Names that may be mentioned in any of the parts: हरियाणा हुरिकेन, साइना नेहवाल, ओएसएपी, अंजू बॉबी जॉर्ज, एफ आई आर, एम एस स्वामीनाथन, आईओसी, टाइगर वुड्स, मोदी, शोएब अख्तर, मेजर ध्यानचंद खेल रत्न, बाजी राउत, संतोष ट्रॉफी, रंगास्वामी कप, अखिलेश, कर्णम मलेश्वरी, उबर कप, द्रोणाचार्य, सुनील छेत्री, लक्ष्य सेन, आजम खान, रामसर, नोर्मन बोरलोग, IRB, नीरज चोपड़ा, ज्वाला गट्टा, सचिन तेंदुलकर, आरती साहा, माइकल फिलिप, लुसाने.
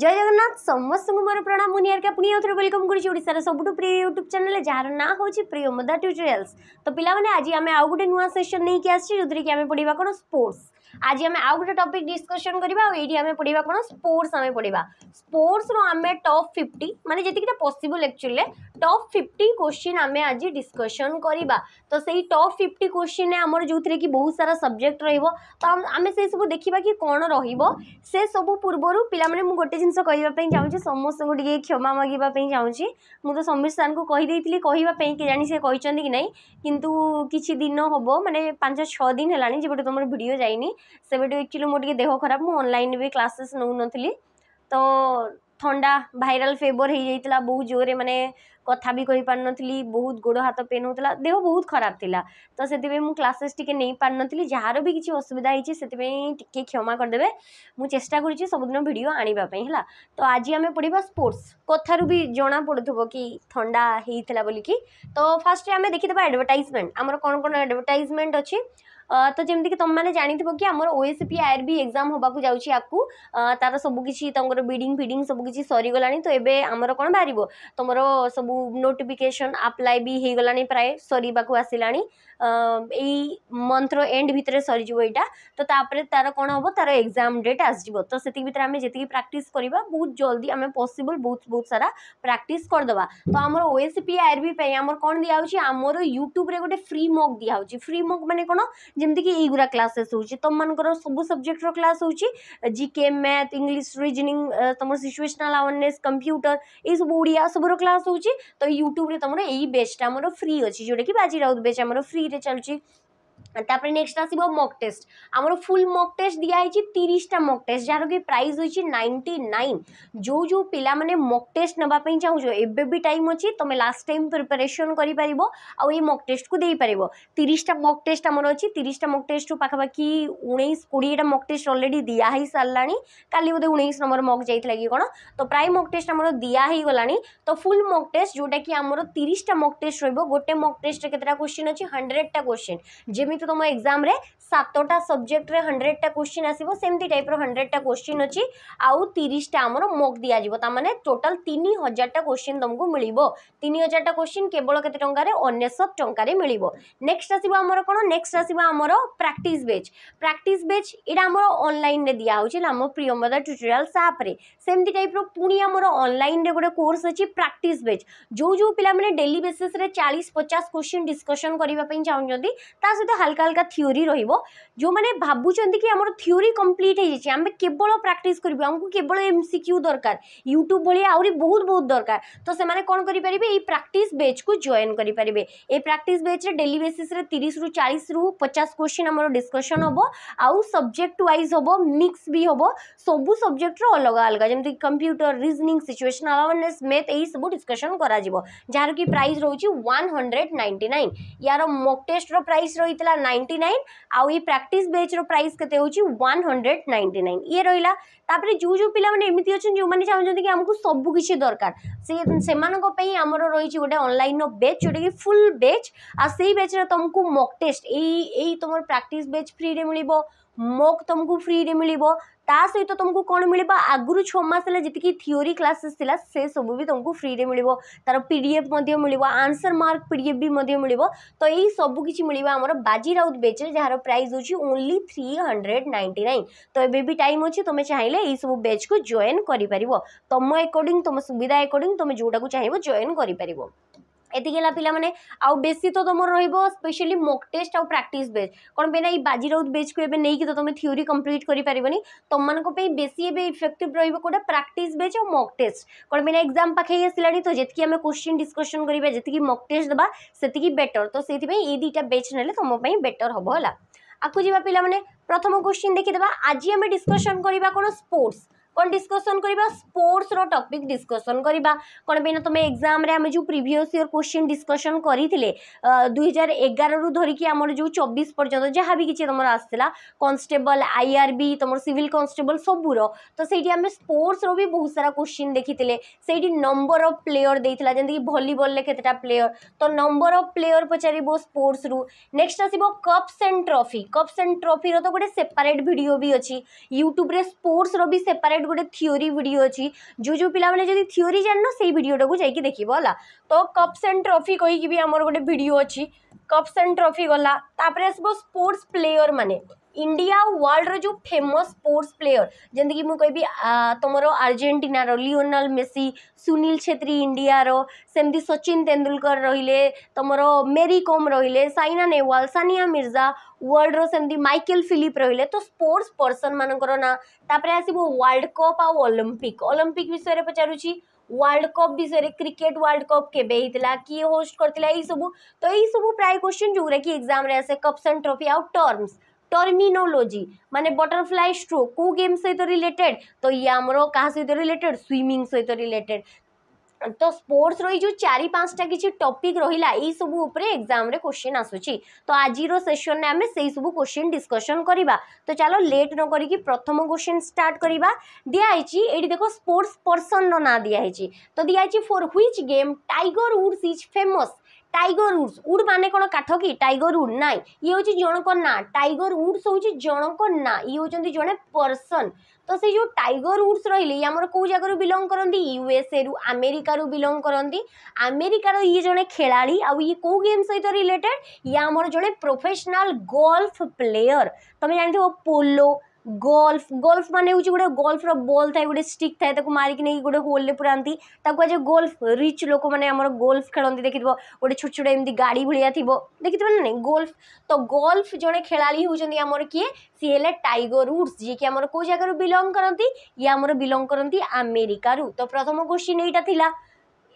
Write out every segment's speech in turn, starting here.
जय जगन्नाथ समस्त मोर प्रणाम मुनियार के पुणी आउथरे वेलकम करी ओडिसा सबुठु प्रिय यूट्यूब चैनल जार ना होची प्रियम्बदा ट्यूटोरियल्स। तो पिला माने आज आमे आउ गोटे नुवा सेशन नै कि आसी जोदरि कि आमे पढिबा कोन स्पोर्ट्स। आज आमे आउ गोटे टॉपिक डिस्कशन करबा और एडी आमे पढिबा कोन स्पोर्ट्स। आमे पढिबा स्पोर्ट्स रो आमे टॉप 50 माने जेतिकिटा पॉसिबल एक्चुअली टॉप 50 क्वेश्चन आमे आज डिस्कशन करबा। तो सेही टॉप 50 क्वेश्चन ने हमर जोथरे कि बहुत सारा सब्जेक्ट रहइबो। तो आमे से सब देखिबा कि कोन रहइबो से सब पूर्वरु पिला माने मु गोटे जिनस कहवाई चाहूँगी समस्त को टे क्षमा मागिबा चाहूँगी। मुझे समीर सार को कही देती कहवा केजाणी से कहते कि नहीं किंतु किसी दिन हम माने 5-6 दिन है जब तुम वीडियो जाइनी से एक्चुअली मोर देह खराब मु ऑनलाइन भी क्लासेस नौ नी तो थंडा भाइराल फेवर हो जाता बहुत जोर रे माने कथा भी कही पार नी बहुत गोड़ हाथ पेन होता देह बहुत खराब थिला। तो से मु क्लासेस टिके नहीं पार नी जार भी किसी असुविधा होती क्षमा करदे मु चेष्टा करुच्ची सबुदिन भिड आने है। तो आज आम पढ़ा स्पोर्ट्स कथारू भी जना पड़ो कि थंडा होता बोलिकी। तो फास्ट आम देखीदे एडवर्टाइजमेंट आमर कौन कौन एडवर्टाइजमेंट अच्छी। तो जमती कि तुम मैंने जानिथबो कि आमर ओएसएपी आईआरबी एग्जाम होबा को जाउची आपको तार सब किछि तंगरो बिडिंग फिडिंग सब किछि सरी गलानी। तो एबे आमर कोन बारिबो तमरो सब नोटिफिकेशन अप्लाई भी हे गलानी प्राय सरीबा को आसिलानी एई मंथरो एंड भितरे सरी जिवो एटा। तो तापर तार कोन होबो तार एग्जाम डेट आसजिवो। तो सेति भितर आमे जेति प्रैक्टिस करबा बहुत जल्दी आमे पॉसिबल बहुत सारा प्रैक्टिस कर दबा। तो आमर ओएसएपी आईआरबी पे आमर कोन दियाउची आमर YouTube रे गोटे फ्री मॉक दियाउची। फ्री मॉक माने कोन जमती कि युरा क्लासेस होची तुम मानकर सब सब्जेक्ट रो क्लास होची जीके मैथ इंग्लिश रीजनिंग तुम सिचुएशनल अवेयरनेस कंप्यूटर ये सब ओडिया सब रो क्लास होची। तो यूट्यूब रे तुम यही बेचटा आम फ्री अच्छी जोटा कि बाजी राउत बेच आम फ्री रे चलुची। तापर नेक्स्ट आसो मॉक टेस्ट आमर फुल मॉक टेस्ट दिखाई 30टा मॉक टेस्ट जार कि प्राइस होची 99। जो जो पिला माने मॉक टेस्ट नबा पई चाहू जो एबे भी टाइम अच्छी तुम्हें लास्ट टाइम प्रिपरेशन करी परिबो आ ये मॉक टेस्ट को देई परिबो। 30टा मॉक टेस्ट आमर अच्छी 30टा मॉक टेस्ट पाखापाखि 19-20टा मॉक टेस्ट ऑलरेडी दिया ही सारलानी। काली बोधे 19 नंबर मॉक जाइतला कि कोन। तो प्राय मॉक टेस्ट आमर दिया ही गलानी। तो फुल मॉक टेस्ट जोटा कि आमर 30टा मॉक टेस्ट रहइबो। गोटे मॉक टेस्ट रे केतरा क्वेश्चन अच्छी 100टा क्वेश्चन जेमि तुम एग्जाम रे 7टा सब्जेक्ट रे 100टा क्वेश्चन आसीबो सेमती टाइप रो 100टा क्वेश्चन अछि आउ 30टा हमर मॉक दिया जिवो। त माने टोटल 3000टा क्वेश्चन तुमको मिलिबो। 3000टा क्वेश्चन केवल केते टंका रे 99 टंका रे मिलिबो। नेक्स्ट आसीबो हमर कोन नेक्स्ट आसीबो हमर प्रैक्टिस बेच। प्रैक्टिस बेच एडा हमर ऑनलाइन रे दिया होछि हमर प्रियम्बदा ट्यूटोरियल्स ऐप रे सेमती टाइप रो पुनी हमर ऑनलाइन रे गोटे कोर्स अछि प्रैक्टिस बेच। जो जो पिला माने डेली बेसिस रे 40-50 क्वेश्चन डिस्कशन करिबा पई चाहौ जदी ता सहित हल्का हल्का थ्योरी रहिबो। जो माने भाबुचंती कि हमर थ्योरी कंप्लीट हे जेछि हम केवल प्रैक्टिस करबो हमकु केवल एमसीक्यू दरकार यूट्यूब भली आउरी बहुत दरकार। तो से माने कोन करि परिबे ए प्रैक्टिस बेच को जॉइन करि परिबे। ए प्रैक्टिस बेच रे डेली बेसिस रे 30 रु 40 रु 50 क्वेश्चन हमर डिस्कशन होबो आउ सब्जेक्ट वाइज होबो मिक्स भी होबो सबु सब्जेक्ट रो अलग अलग जेमति computer reasoning situational awareness math एही सब डिस्कशन करा जिवो। जार की प्राइस रहउची 199। यार मॉक टेस्ट रो प्राइस रहित 99 आउ ये प्रैक्टिस बेच रो प्राइस केते होची 199 ये रहिला। तापर जो जो पिला माने एमिति अछन जो माने चाहौ जंती कि हमकु सब किछि दरकार से मानको पई हमर रहिछि गोटे ऑनलाइन नो बेच जोटे कि फुल बेच आ सेही बेच रे तुमकु मॉक टेस्ट एई एई तमर प्रैक्टिस बेच फ्री रे मिलिबो। मॉक तुमको फ्री रे मिलिबो। ता सहित तुमको कौन मिल आगुरी 6 मास जितकी थ्योरी क्लासेस थिला से सब भी तुमको फ्री रे मिलिबो। तार पीडीएफ मध्ये मिलिबो आंसर मार्क पीडीएफ भी मध्ये मिलिबो। तो यही सब किछि मिलिबा हमर बाजी राउत बेच जार प्राइस होची ओनली 399। तो एबे भी टाइम अच्छी तुम चाहिए यही सब बेच को जॉइन करि परिबो। तुम अकॉर्डिंग तुम सुविधा अकॉर्डिंग तुम जोटा को चाहिए जॉइन करि परिबो। एतिकेला पिला माने आउ बेसी तो तुम रहिबो स्पेशली मॉक टेस्ट आउ प्रैक्टिस बेच कोन पे ना ई बाजी राउत बेच को एबे नहीं कि तो तुम थ्योरी कंप्लीट करि परिबनी। तुम मानको पे बेसी एबे इफेक्टिव रहिबो कोडा प्रैक्टिस बेच आउ मॉक टेस्ट कोन पे ना एग्जाम पाखे आसिलानी। तो जेतकी हमें क्वेश्चन डिस्कशन करिबा जेतकी मॉक टेस्ट दबा सेतकी बेटर। तो सेति पे ई दीटा बेच नेले तुम पे बेटर होबो होला। आकु जिबा पिला माने प्रथम क्वेश्चन देखि दबा। आज हमें डिस्कशन करिबा कोन स्पोर्ट्स कौन डिस्कशन करबा स्पोर्ट्स रो टॉपिक डिस्कशन करबा। कौन पे ना तुम एग्जाम रे हमें जो प्रीवियस ईयर क्वेश्चन डिस्कशन करीथिले 2011 रु धरि कि हमर जो 24 पर्यंत जहाँ भी किछि तुमर आसला कांस्टेबल आईआरबी तुमर सिविल कांस्टेबल सबुरो। तो सेठी हमें स्पोर्ट्स रो भी बहुत सारा क्वेश्चन देखिथिले। सेठी नंबर ऑफ प्लेयर देथिला जंदे कि वॉलीबॉल रे केतेटा प्लेयर तो नंबर ऑफ प्लेयर पचारिबो स्पोर्ट्स रु। नेक्स्ट आसीबो cups and trophy. Cups and trophy रो तो गोटे सेपरेट वीडियो भी अछि यूट्यूब रे स्पोर्ट्स रो भी सेपरेट सेपरेट गोटे थीओरी वीडियो अच्छी जो जो पिला माने जदी थीओरी जाननो सेही वीडियोटा को जाई देखिबो होला। तो कप्स एंड ट्रॉफी कहि कि भी हमर गोटे वीडियो अच्छी कप्स एंड ट्रॉफी गला तापरे आसबो स्पोर्ट्स प्लेयर माने इंडिया वर्ल्ड रो जो फेमस स्पोर्ट्स प्लेयर जंदगी मु कहि तुमरो अर्जेंटीना रो Lionel Messi, सुनील छेत्री India रो, सेमती सचिन तेंदुलकर रहिले, तुमरो मेरी कॉम रहिले, साइना नेहवाल, सानिया मिर्जा, वर्ल्ड रो सेमती माइकल फिलिप रहिले। तो स्पोर्ट्स पर्सन मानकर ना तापर आसीबो वर्ल्ड कप आ ओलंपिक। ओलंपिक विषय रे पचारुची, वर्ल्ड कप विषय क्रिकेट वर्ल्ड कप केबे हितला, किए होस्ट करथिला, ई सब। तो ई सब प्राय क्वेश्चन जोरा कि एग्जाम रे आसे कप्स एंड ट्रॉफी आउ टर्म्स टर्मिनोलॉजी माने बटरफ्लाई स्ट्रोक को गेम सहित रिलेटेड। तो ये हमरो कहा सहित रिलेटेड, स्विमिंग सहित रिलेटेड। तो स्पोर्ट्स रही जो चारि पांचटा किसी टॉपिक रहिला ई सब ऊपर एग्जाम रे क्वेश्चन आसुची। तो आज रो सेशन ने आमे सेही सब क्वेश्चन डिस्कशन करिबा। तो चलो लेट न करिकि प्रथम क्वेश्चन स्टार्ट करिबा। दिया आइची एडी देखो स्पोर्ट्स पर्सन रो ना दिया आइची। तो दिया आइची for which game टाइगर वुड्स is famous. टाइगर वुड्स wood माने कौन काठ कि टाइगर वुड नाई, ये हूँ जनक ना, टाइगर वुड्स हूँ जनक ना, ये हूँ जड़े पर्सन। तो से जो टाइगर वुड्स रही आमर कौ जगह बिलंग करती, यूएसए रु, अमेरिका रु बिलंग करती। अमेरिकार ये जड़े खेलाड़ी आउ ये कौ गेम सहित रिलेटेड, ये आमर जड़े प्रोफेशनल गोल्फ प्लेयर। तुम जान पोलो गोल्फ, गोल्फ माने हूँ गोटे गोल्फ रो बॉल थाए गोटे स्टिक थाए मारिक नहीं गोटे होल पुराती आज गोल्फ। रिच लोक मैंने गोल्फ खेलती देखि गोटे छोट छोट एमती गाड़ी भाया थी देखि ना नहीं गोल्फ। तो गोल्फ जड़े खेलाड़ी होती आमर किए सी है टाइगर वुड्स, जी कि आमर कौ जगह बिलंग करती, ये आमर बिलंग करती अमेरिका रु। तो प्रथम क्वेश्चन यहाँ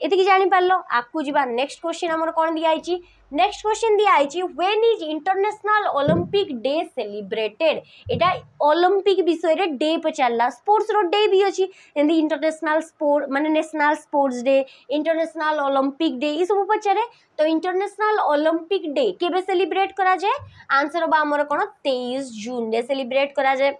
एति जापार। आपको जी नेक्स्ट क्वेश्चन आमर कौन दिखाई, नेक्स्ट क्वेश्चन दिखाई when is international Olympic day celebrated. एटा ओलंपिक विषय रे डे पचारला, स्पोर्ट्स रो डे भी अच्छी जमी इंटरनेशनल स्पोर्ट माने national sports day, international Olympic day, ये सब पचारे। तो इंटरनेशनल ओलंपिक डे केबे सेलिब्रेट करा जाए, आंसर बा हमर कोन 23 जून रे सेलिब्रेट करा जाए।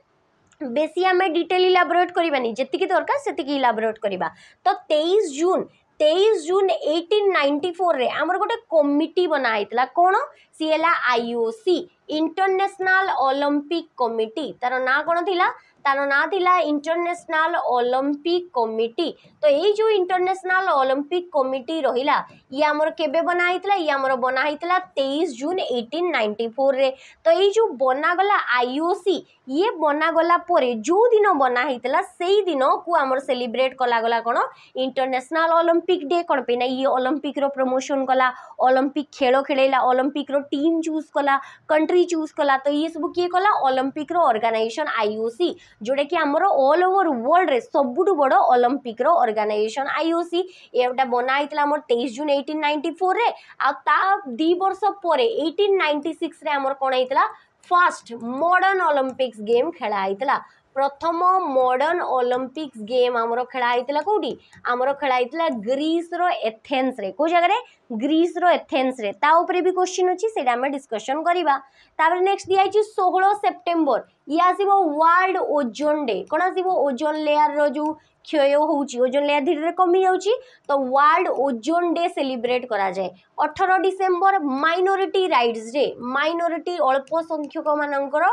बेसी आम डिटेल इलाबोरेट करवानी, जेतिकी दरकार सेतिकी इलाबोरेट करवा। तो 23 जून 1894 रे आमर गोटे कमिटी बनाई थला, कौन सी है आईओसी इंटरनेशनल ओलंपिक कमिटी। तार ना कौन थिला, तार ना थिला इंटरनेशनल ओलंपिक कमिटी। तो यही जो इंटरनेशनल ओलंपिक कमिटी रहिला ये आमर केबे बनाई थला, ये आमर बनाई थला 23 जून 1894 रे। तो यही जो बनागला आईओसी ये बनागला परे जो दिन बनाई थला सेही दिन को आमर सेलिब्रेट कला गला कौन इंटरनेशनल ओलंपिक डे। कौन पे ना ये ओलंपिक रो प्रमोशन कला, ओलंपिक खेल खेलेला, ओलंपिक रो टीम चूज कला, कंट्री चूज कला। तो ये सब किए कला ओलंपिक रो ऑर्गेनाइजेशन आईओसी, जोटा कि आमर ऑल ओवर वर्ल्ड रे सबुठ बड़ ओलंपिक रो ऑर्गेनाइजेशन आईओसी। एटा बनाई थला हमर 23 जून 1894 रे। आ ता 2 वर्ष परे 1896 रे हमर कोन आइतला फर्स्ट मॉडर्न ओलंपिक्स गेम खेला आइतला। प्रथम मॉडर्न ओलंपिक्स गेम आमर खेला आइतला कोडी, आमर खेला आइतला ग्रीस रो एथेंस रे। को जगह रे ग्रीस रो एथेंस रे। ता ऊपर भी क्वेश्चन अछि, सेटा हम डिस्कशन करबा। तापर नेक्स्ट दिया छि 16 सेप्टेम्बर, ये आसीबो वर्ल्ड ओजोन डे। कोन आसीबो ओजोन लेयर रो जो क्षय होउछि, ओजोन लेयर धीरे धीरे कमी जाउछि, तो वर्ल्ड ओजोन डे सेलिब्रेट करा जाए। 18 December minority rights day, minority अल्प संख्यक मानकर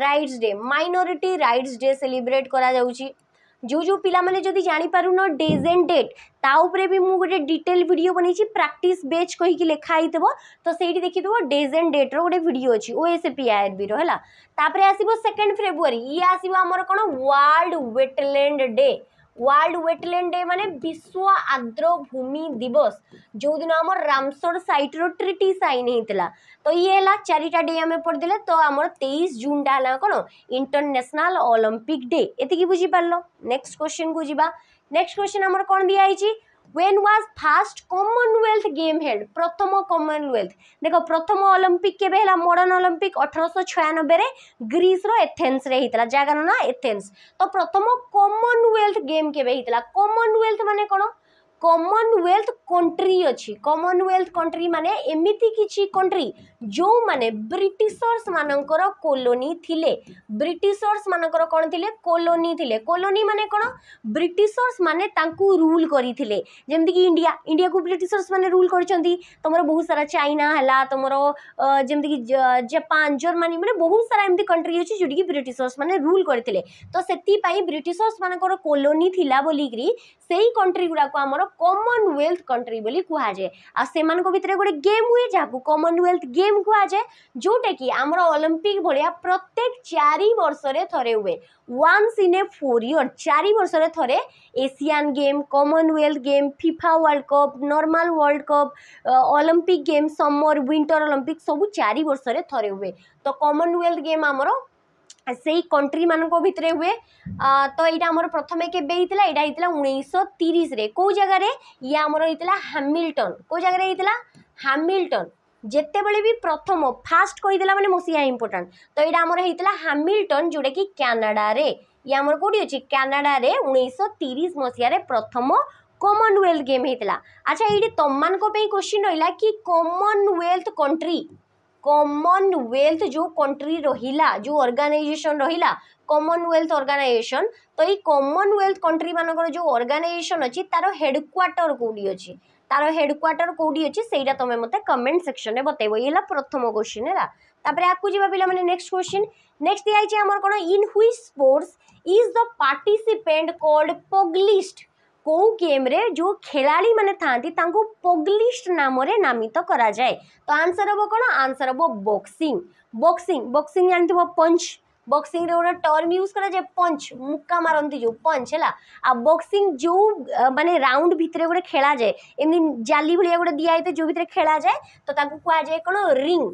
rights day, minority rights day celebrate करा जाउछि। जो जो पिला माने जदि जानि पारुन डेज एंड डेट, ता ऊपर भी मु गोटे डिटेल वीडियो बनैछि प्रैक्टिस बेच कहि कि लेखा आइतबो। तो सेठी देखितबो डेज एंड डेट रो गोटे वीडियो अछि ओएसएपी आईआरबी रो हला। तापरे आसीबो 2 फेब्रुअरी, ये आसीबो हमर कोन world wetland day. World wetland day माने विश्व आर्द्र भूमि दिवस, जो दिन आम रामसर साइट रो ट्रिटी साइन होता। तो ये है चारिटा डे आम पढ़दे। तो आम 23 जून टाला कौन इंटरनेशनल ओलंपिक डे। एति बुझीपार। नेक्स्ट क्वेश्चन को जीवा। नेक्स्ट क्वेश्चन आम कौन दिखाई, when was first Commonwealth game held. प्रथम कमनवेल्थ देख, प्रथम ओलंपिक केबे हला मॉडर्न ओलंपिक 1896 रे ग्रीस रो एथेंस रे हितला, जागार ना एथेंस। तो प्रथम कमनवेल्थ गेम केबे हितला, कमनवेल्थ माने कोन कॉमनवेल्थ कंट्री अच्छी। कॉमनवेल्थ कंट्री माने एमिति किछि कंट्री जो माने ब्रिटिशर्स मानकर कॉलोनी थिले। ब्रिटिशर्स मानकर कोन थिले? कॉलोनी थिले। कॉलोनी माने कोन? ब्रिटिशर्स माने तांकु रूल करिथिले। जेमति कि इंडिया, इंडिया को ब्रिटिशर्स माने रूल करचंती। तमरो बहुत सारा चाइना हला, तमरो जेमति कि जापान, जर्मनी माने बहुत सारा एमति कंट्री अछि जोडी कि ब्रिटिशर्स माने रूल करथिले। तो सेति पाई ब्रिटिशर्स मानकर कॉलोनी थिला बोली कि सेही कंट्री गुडा को हमर कॉमनवेल्थ कंट्री बोली कहा जाए। आ सेमान को भितर गोटे गेम हुए जहाँ कॉमनवेल्थ गेम कहा जाए, जोटा कि आमर ओलंपिक भलिया प्रत्येक 4 वर्ष थे हुए। वान्स इन ए 4 ईयर 4 वर्ष थे Asian game, Commonwealth game, FIFA world cup, normal world cup, Olympic game, summer winter Olympic सब 4 वर्ष थे हुए। तो कॉमनवेल्थ गेम आमर से कंट्री मान भितर हुए। तो यहाँ प्रथम केईता 1930 कौ जगार ये आमर होता हामिल्टन। कौ जगार होता हामिल्टन जिते बड़े भी प्रथम फास्ट कहीदेला माने मसीहा इंपोर्टां। तो यहाँ आमर होता हामिल्टन जोटा कि कनाडा रे, ये आमर कौटी अच्छे कनाडा रे 1930 मसीह प्रथम कॉमनवेल्थ गेम होता। अच्छा ये तुम क्वेश्चन रहा कि कॉमनवेल्थ कंट्री, कॉमनवेल्थ जो कंट्री रहिला, जो ऑर्गेनाइजेशन रहिला कॉमनवेल्थ ऑर्गेनाइजेशन। तो ये कॉमनवेल्थ कंट्री मानकर जो ऑर्गेनाइजेशन अच्छी तार हेडक्वार्टर कौटी अच्छी, तार हेडक्वार्टर कौटी अच्छी सेटा तुम मत कमेंट सेक्शन में बतेब। ये प्रथम क्वेश्चन है। तापर आपको जीवा पिला माने नेक्स्ट क्वेश्चन। नेक्स्ट दिखाई आमर कौन, in which sports is the participant called pugilist. कौ गेम रे जो खिलाड़ी माने थांती तांको पगलिस्ट नाम रे नामित तो करा जाए। तो आंसर हम कौन? आंसर हम बॉक्सिंग। बॉक्सिंग, बॉक्सिंग जानते हो पंच। बॉक्सिंग रे गोटे टर्म यूज करा जाए पंच, मुक्का मारती जो पंच है। आ बॉक्सिंग जो माने राउंड भितर गोटे खेला जाए, एमती जाली भाया गोटे दिखाई जो भितर खेला जाए, तो कह जाए कौन? रिंग।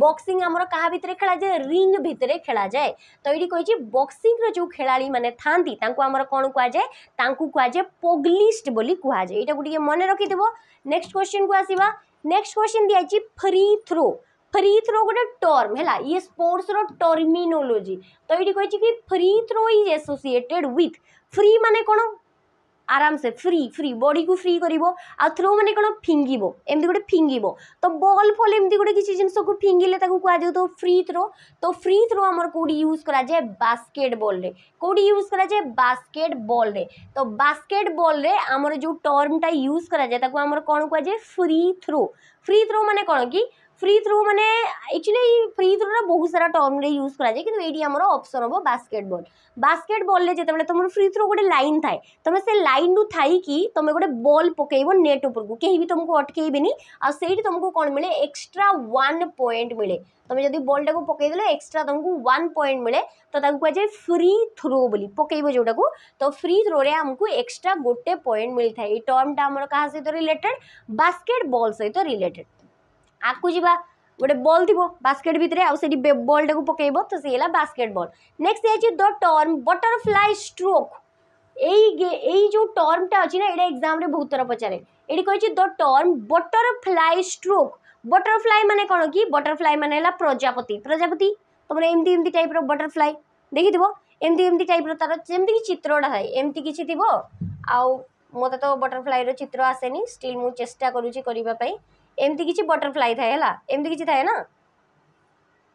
बॉक्सिंग आमर क्या भितर खेला जाए? रिंग भितर खेला जाए। तो ये कही बॉक्सिंग जो खिलाड़ी मैंने थांती तांको आमर कौन कह जाए? तांको कह जाए पगलिस्ट बोली कह जाए। ये गोटे मन रखिदेव। नेक्स्ट क्वेश्चन को आसवा। नेक्स्ट क्वेश्चन दिखाई फ्री थ्रो। फ्री थ्रो गोटे टर्म है, ये स्पोर्ट्स रो टर्मिनोलॉजी। तो ये कही कि free throw is associated with. Free माने कौन? आराम से फ्री, फ्री बॉडी को फ्री करिवो। आ थ्रो माने कोन? फिंगिबो, एमती गोटे फिंगिबो। तो बॉल फॉल एमती गोटे किसी जिनस को फिंगिले ताकू कह जाए तो फ्री थ्रो। तो फ्री थ्रो आमर कोडी यूज करा जाए? बास्केटबॉल रे। कोडी यूज करा जाए? बास्केटबॉल रे। तो बास्केटबॉल रे आमर जो टर्म टा यूज करा जाए ताकू आमर कोन कह जाए? Free throw. फ्री थ्रो माने कोन कि? फ्री थ्रो माने एक्चुअली फ्री थ्रो ना बहुत सारा टर्म रे यूज करा जाए, कि ये आमर ऑप्शन हम बास्केटबॉल। बास्केटबॉल रे जिते तुम फ्री थ्रो गोटे लाइन थाए, तुम से लाइन रू थाई कि तुम गोटे बॉल पकेब नेट ऊपर को, कहीं भी तुमको अटकेबेनी। आ सेठी तुमको कौन मिले? एक्स्ट्रा 1 पॉइंट मिले। तुम जब बॉल टाक पकईदेल एक्स्ट्रा तुमको 1 पॉइंट मिले। तो कह जाए फ्री थ्रो बोली पकेब जोटा को। तो फ्री थ्रो रे हमको एक्स्ट्रा 1 पॉइंट मिल था। ये टर्मटा आमर क्या सहित रिलेटेड? बास्केटबॉल सहित रिलेटेड। आपको जीवा गोटे बॉल थी बास्केट भितर आउटी बॉल टाक पकेब, तो सी है बास्केटबॉल। नेक्स्ट है द टर्म बटरफ्लाई स्ट्रोक। यही जो टर्मटा अच्छी ना ये एग्जाम रे बहुत थर पचारे। ये कही the term butterfly stroke. Butterfly माने कौन कि? बटरफ्लाई माने प्रजापति। प्रजापति तुम एमती एमती टाइप रो बटरफ्लाई देखी थो, एमती एमती टाइप रो तार जमी चित्रटा थाए एमती किसी थी। मत तो बटरफ्लाई रो चित्र आसेनी, स्टिल मु चेष्टा करुची करने। एमती किसी बटरफ्लाई थाए है, एमती किसी थाए ना।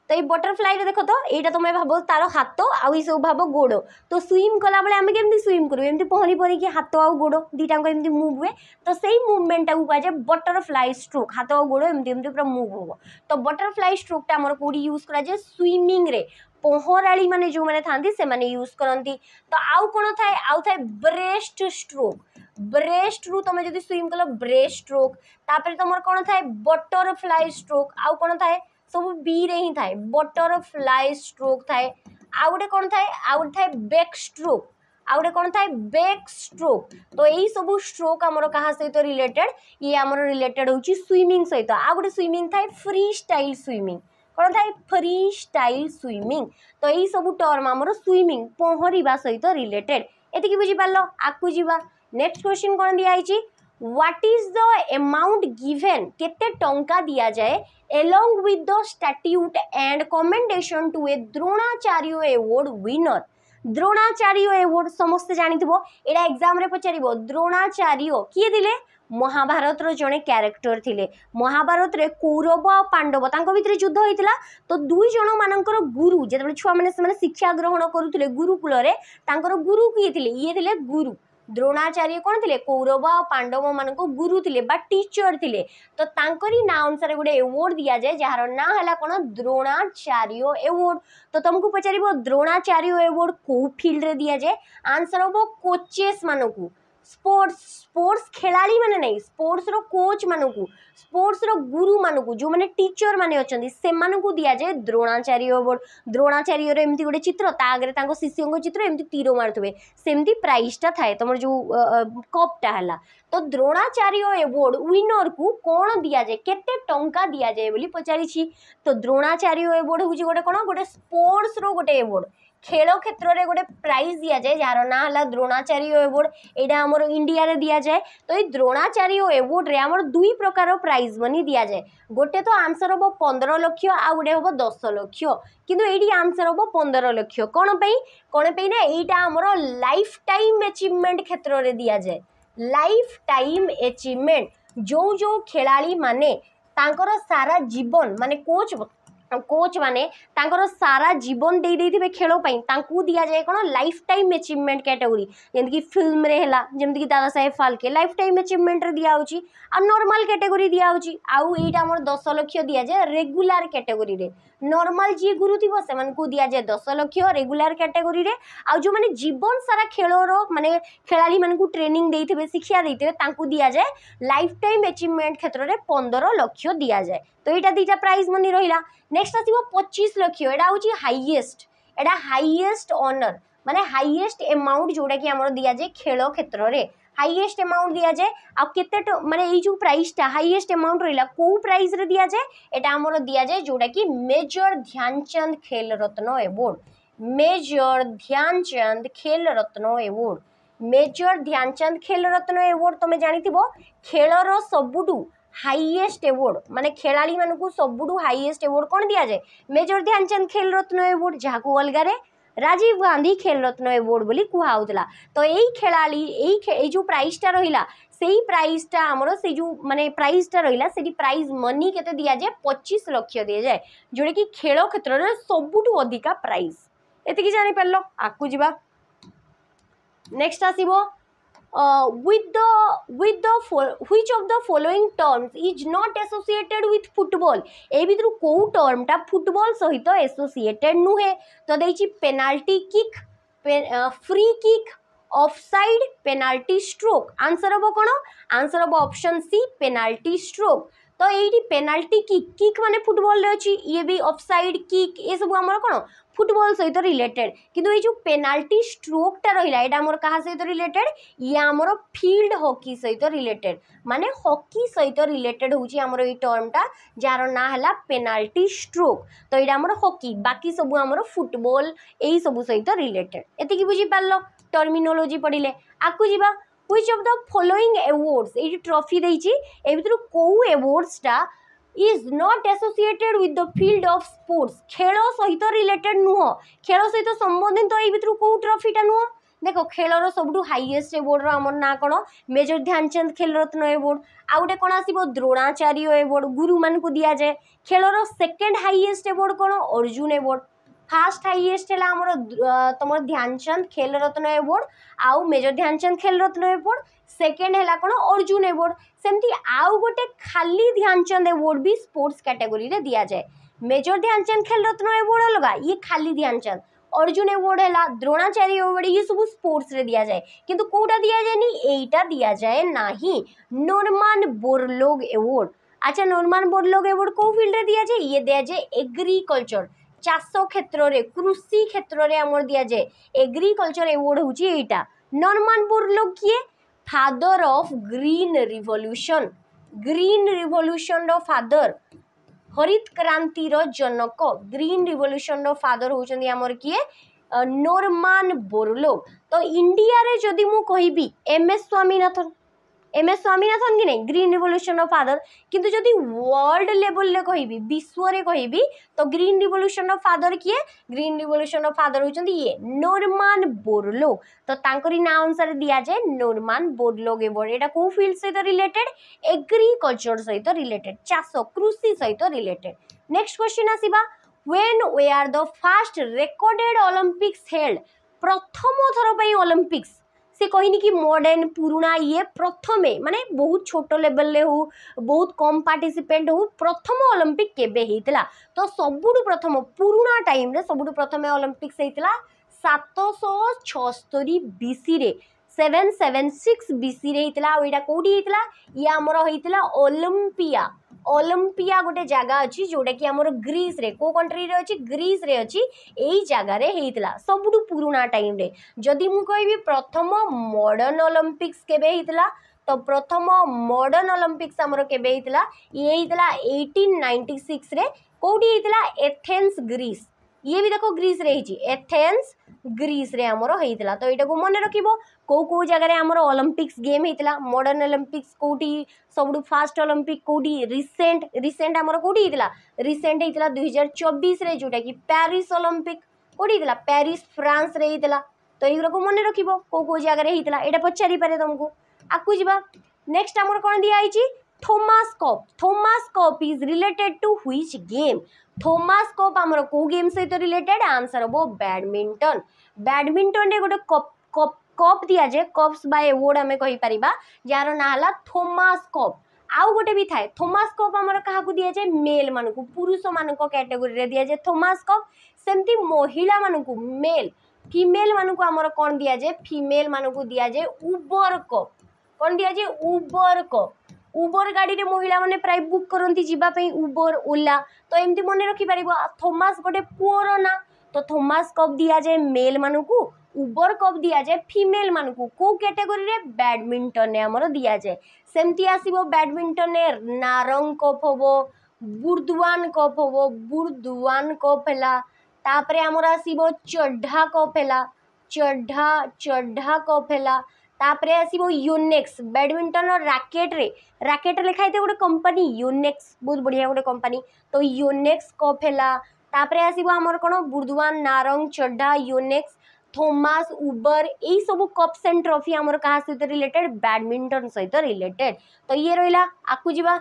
तो ये बटरफ्लाई देख तो यहाँ तुम भाव तार हाथ आई सब भाव गोड़। तो स्विम कला बेले आम केमती स्विम करूँ? एमती पहरी पहरी कि हाथ आ गोड़ दुईटा एमती मुव हुए। तो सही मुवमेंटा को कह जाए बटरफ्लाई स्ट्रोक। हाथ आ गोड़ एमती एमती पूरा मुव हो। तो बटरफ्लाई स्ट्रोकटा आमर कौटी यूज करा जाए? स्विमिंग रे। पहराड़ी माने जो मैंने थांती से माने यूज करती। तो आउ कौन थाए? आउ थाए ब्रेस्ट स्ट्रोक। ब्रेस्ट रु तुम जब स्विम कल ब्रेस्ट स्ट्रोक। तापर तुम कौन थाए? Butterfly stroke. आउ कौन थाए? सब बी रे ही थाए बटरफ्लाई स्ट्रोक थाए। आउ गोटे कौन थाए? आउ गोटे थाए बैक स्ट्रोक। आउ गोटे कौन थाए? Back stroke. तो यही सब स्ट्रोक आमर क्या सहित रिलेटेड? ये आमर रिलेटेड हो स्विमिंग सहित। आउ गोटे स्विमिंग थाए फ्री स्टाइल स्विमिंग। कौन था? Freestyle swimming. तो यही सब टर्म आमर स्विमिंग पहरवा सहित रिलेटेड। एति बुझीपार। आपको जीवा नेक्स्ट क्वेश्चन कौन दिखाई? What is the amount given. केते टंका दिया जाए along with the statute and commendation to a द्रोणाचार्य award winner. द्रोणाचार्य award समस्ते जानिथिबो एडा एग्जाम रे पचारिबो। द्रोणाचार्य किए दिले? महाभारत रो जने कैरेक्टर थिले। महाभारत रे कौरव आ पांडव तांको भितर युद्ध होइतिला, तो दुई जन मानकर गुरु जेते छुआ माने से शिक्षा ग्रहण करुथिले गुरुकुल रे, तांकर गुरु किए थिले? ये थिले गुरु। द्रोणाचार्य कौन थे? कौरव और पांडव मान गुरु थे, टीचर थे। तो तांकरी ना अनुसार गोटे एवोर्ड दि जाए, जार ना है कौन? द्रोणाचार्य एवोर्ड। तो तुमको पचार द्रोणाचार्य एवोर्ड कौ फिल्ड रे दि जाए? आंसर हम कोचेस मान को, स्पोर्ट्स स्पोर्ट्स खेलाड़ी माने नहीं, स्पोर्ट्स रो कोच मानू, स्पोर्ट्स रो गुरु मानू, जो माने टीचर माने अच्छे से मानू दिया जाए द्रोणाचार्य अवार्ड। द्रोणाचार्य एमती गोटे चित्र, तागे तांको शिष्यों को चित्र एमती तीर मारुथे, सेमती प्राइसटा थाए तुम जो कपटा है। तो द्रोणाचार्य एवोर्ड विनर को कौन दि जाए, केते टंका दि जाए बोली पचारिछि। तो द्रोणाचार्य एवोर्ड हूँ गोटे कौन? गोटे स्पोर्ट्स रो गोटे एवोर्ड, खेल क्षेत्र में गोटे प्राइज दि जाए, जार ना है द्रोणाचार्य एवोर्ड। यहाँ आम इंडिया रे दि जाए। तो ये द्रोणाचार्य एवोर्ड रे आम दुई प्रकार प्राइज मनी दि जाए, गोटे तो आंसर हम 15 लाख आ गोटे हम 10 लाख, किंतु ये आंसर हम 15 लाख। कौन पे ना यहाँ आमर लाइफ टाइम एचिवमेंट क्षेत्र में दि जाए। लाइफ टाइम एचिवमेंट जो जो खिलाड़ी माने तांकर सारा जीवन माने कोच माने तांकर सारा जीवन दे देथिबे खेलो पई, तांकू दिया जाए कौन? Life time achievement category. जमती फिल्म रे हला, जमती Dada Saheb Phalke life time achievement रे दिया होची, आ नॉर्मल कैटेगरी दिया होची। आउ एटा हमर 10 लाख दिया जाए रेगुलर कैटेगरी रे। नॉर्मल जी गुरु थिबो सेमन को दिया जाए 10 लाख रेगुलर कैटेगरी रे। आ जो माने जीवन सारा खेलो रो माने खिलाड़ी मान को ट्रेनिंग देथिबे, शिक्षा देथिबे, तांकू दिया जाए लाइफ टाइम एचिवमेंट क्षेत्र रे 15 लाख दिया जाए। तो यहाँ दुईटा प्राइज मनी रहा। नेक्स्ट आस 25 लाख, यहाँ हूँ हाइएस्ट, यहाँ हाइएस्ट ऑनर माने हाइएस्ट अमाउंट जोटा कि आम दि जाए खेल क्षेत्र में। हाइएस्ट अमाउंट दि जाए आ के माने ये जो प्राइसटा हाइएस्ट अमाउंट रहा कौ प्राइज रे दि जाए? यहाँ आम दि जाए जोटा कि मेजर ध्यानचंद खेल रत्न award. मेजर ध्यानचंद खेल रत्न award, मेजर ध्यानचंद खेल रत्न award तुम जानिथिबो खेलर सबुठू हाईएस्ट एवोर्ड माने खिलाड़ी मान को सबुठू हाईएस्ट एवोर्ड कौन दि जाए? मेजर ध्यानचंद खेल रत्न एवोर्ड, जहाँ को अलग राजीव गांधी खेल रत्न एवोर्ड बोली कहला। तो यही खिलाड़ी यही जो प्राइसटा रहा से प्राइसटा आमर से जो माने प्राइसटा रहा से प्राइज मनी के दि जाए 25 लाख दि जाए, जोटा कि खेल क्षेत्र में सबुठू अधिका प्राइज। एति जानिपार आगू जावा। नेक्स्ट आसो which of the following terms is not associated with football? ए भितर कौ टर्मटा फुटबॉल सहित एसोसीएटेड नुहे? तो देखिए penalty kick, free kick, offside, penalty stroke. Answer हम कौन? आंसर हम ऑप्शन सी पेनाल्टी स्ट्रोक। तो ये पेनाल्टी किक, किक माने फुटबॉल अच्छी, ये भी ऑफसाइड किक ये सब आम कौन फुटबॉल सहित रिलेटेड, किंतु ये जो पेनाल्टी स्ट्रोकटा रहा ये आम क्या सहित रिलेटेड? ये आमर फील्ड हॉकी सहित रिलेटेड, माने हॉकी सहित रिलेटेड हूँ आमर ये टर्मटा, जार ना है पेनाल्टी स्ट्रोक। तो ये आमर हॉकी, बाकी सब आमर फुटबॉल यही सब सहित रिलेटेड। एति बुझीपार टर्मिनोलोजी पढ़ले। आकु जावा which of the following awards, ये ट्रॉफी देछि ए भितर कौ एवोर्ड्सटा is not associated with the field of sports? खेल सहित रिलेटेड नुह, खेल सहित संबंधित, तो ये भितर कौ ट्रॉफीटा नुह? देख खेलर सबुठू हाईएस्ट एवोर्ड आम ना कौन? मेजर ध्यानचंद खेल रत्न award. आ गए कौन आसो? द्रोणाचार्य एवोर्ड, गुरु मान को दि जाए। खेलर सेकेंड हाईएस्ट एवोर्ड कौन? अर्जुन एवोर्ड। फास्ट हाईएस्ट है आमर तुम ध्यानचंद खेल रत्न एवोर्ड, आउ मेजर ध्यानचंद खेल रत्न award. Second है कौन? अर्जुन एवोर्ड। सेमती आउ गोटे खाली ध्यानचंद एवोर्ड भी स्पोर्ट्स कैटेगरी रे दि जाए। मेजर ध्यानचंद खेल रत्न एवोर्ड अलग, ये खाली ध्यानचंद। अर्जुन एवोर्ड है, द्रोणाचार्य एवोर्ड, ये सब स्पोर्ट्स रे दि जाए, किंतु कौटा दि जाए? एटा दि जाए नहीं। नोर्मन बोरलोग एवोर्ड, अच्छा नोर्मन बोरलोग एवोर्ड कौ फिल्ड रे दि जाए? ये दि जाए एग्रीकल्चर, चाष क्षेत्र में, कृषि क्षेत्र में आम दि जाए एग्रीकल्चर एवोर्ड हूँ यहाँ। नॉर्मन बोरलोग किए? Father of green revolution, green revolution रो फादर, हरित क्रांति रो जनक, ग्रीन रिवॉल्यूशन रो फादर होउछन आमर किए? Norman Borlaug. तो इंडिया रे जदि मु कहबी एम एस स्वामीनाथन, एम एस स्वामीनाथन की नहीं ग्रीन रिवोल्यूशन फादर किंतु जदि वर्ल्ड लेवल कहि विश्व रे कहि तो ग्रीन रिवोल्यूशन फादर किए ग्रीन रिवोल्यूशन फादर होचंदी ये नोर्मन बोरलोग तो तांकरी ना अनुसार दिया जाए नोर्मन बोरलोग एटा को फील्ड सहित रिलेटेड एग्रीकल्चर सहित रिलेटेड चाष कृषि सहित रिलेटेड। नेक्स्ट क्वेश्चन आसीबा When were the first recorded Olympics held? प्रथम थर पर ओलंपिक्स से कहनी कि मॉडर्न पुराना ये प्रथमे माने बहुत छोटो लेवल ले हो बहुत कम पार्टिसिपेंट हो प्रथम ओलंपिक केबे हेतला तो सबुठ प्रथम पुराना टाइम रे सबुठ प्रथमे ओलंपिक्स हेतला 776 BC रे 776 BC रे हेतला ओइटा कोडी हेतला ये हमर हेतला ओलंपिया ओलंपिया गोटे जगह अच्छी जोटा कि आम ग्रीस रे को कंट्री रे अच्छी ग्रीस रे अच्छी यही जगार होता सबुठ पुराणा टाइम रे जदि मु कहि प्रथम मॉडर्न ओलंपिक्स केबे हेतला तो प्रथम मॉडर्न ओलंपिक्स आमर केबे हेतला ये हेतला 1896 रे कोडी हेतला एथेंस ग्रीस ये भी देखो ग्रीस रे हिची एथेंस ग्रीस रे आमर होता तो यहाँ को मन रखिबो को को जगह आमर ओलंपिक्स गेम होता मॉडर्न ओलंपिक्स कोटी सबुठ फास्ट ओलंपिक कोटी रिसेंट रिसेंट आमर कोटी होता रिसेंट होता 2024 रे जोटा कि पेरिस ओलंपिक कोटी होता पेरिस फ्रांस रे होता तो ये को मन रखिबो को जगह होता ये पचारि पारे तुमको आकु जीवा। नेक्स्ट आमर कौन दिखाई Thomas cup Thomas cup is related to which game Thomas cup आमर को गेम सहित रिलेटेड आंसर हो बैडमिंटन बैडमिंटन रे गोटे कप कप कप दिया जाए कप्स बाय अवार्ड आम कही पारिबा यार ना हला थॉमस कप आउ गोटे भी थाए थॉमस कप आमर कहा को दिया जाए मेल मानक पुरुष मान कैटेगोरी रे दिया जाए थॉमस कप सेमती महिला मानक मेल फीमेल मानक आमर कौन दिया जाए फीमेल मानक दिया जाए उबर कप कौन दिया जाए उबर कप उबर गाड़ी रे महिला माने प्राय बुक करती जीवाई उबर ओला तो एमती मन रखिपर थॉमस गोटे पुअर ना तो थॉमस कप दिया जाए मेल मानकू उबर कप दिया जाए फीमेल मानकू को कैटेगोरी रे बैडमिंटन ने हमरो दिया जाए सेमती आसीबो बैडमिंटन ने नारंग कप होबो बुर्दवान कप हैला तापरे हमरो आसीबो चड्ढा कप हैला चड्ढा कप हैला तापर आसो यूनेक्स बैडमिंटन और राकेट लिखाई थे गोटे कंपनी यूनेक्स बहुत बढ़िया गोटे कंपनी तो यूनेक्स कप हैला तापर आसो आमर कौन Burdwan Narang Chadha Yonex Thomas Uber यही सब कप्स एंड ट्रॉफी आमर क्या सहित रिलेटेड बैडमिंटन सहित रिलेटेड तो ये रहा आकु जीवा।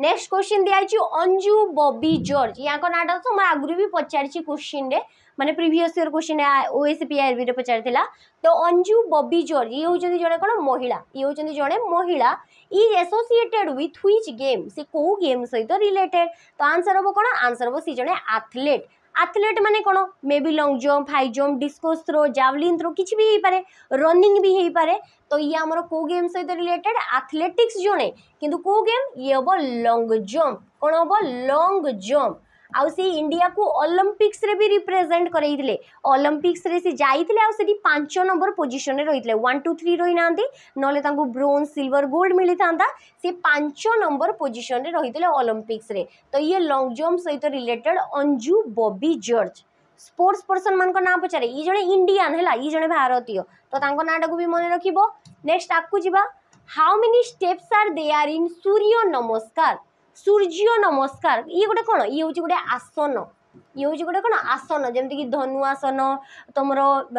नेक्स्ट क्वेश्चन दिखाई अंजू बॉबी जॉर्ज या नाटा तो मैं आगुरी भी पचारि क्वेश्चन रे माने previous year question ओएसएपी IRB रे पचारिला तो अंजू बॉबी जॉर्ज ये होचंदी जने कोन महिला ये होचंदी जने महिला is associated with which game से को गेम सहित रिलेटेड तो आंसर हो कोन आंसर हो सी जने एथलीट एथलीट माने कौन may be long jump high jump discus throw javelin throw किसी भी पारे रनिंग भी हो पारे तो ये आमर को गेम सहित रिलेटेड एथलेटिक्स जड़े किंतु को गेम ये हम लंग जम्प आउ से इंडिया को ओलंपिक्स रे भी रिप्रेजेंट करते ओलंपिक्स रे से जाइतिले आउ से 5 नंबर पोजिशन रे रही 1 2 3 रही ना ना ब्रोंज सिल्वर गोल्ड मिली था से 5 नंबर पोजिशन रे रही ओलंपिक्स रे तो ये लॉन्ग जम्प सहित related अंजू बॉबी जॉर्ज sports person मान ना पचारे ये जड़े इंडियान है ये जड़े भारतीय तो नाटा को भी मन रखिबो। नेक्स्ट आपको जीवा how many steps are there in Surya Namaskar ये गोटे कौन ये हूँ गोटे आसन ये हूँ गोटे कौन आसन जमीक धनुआसन तुम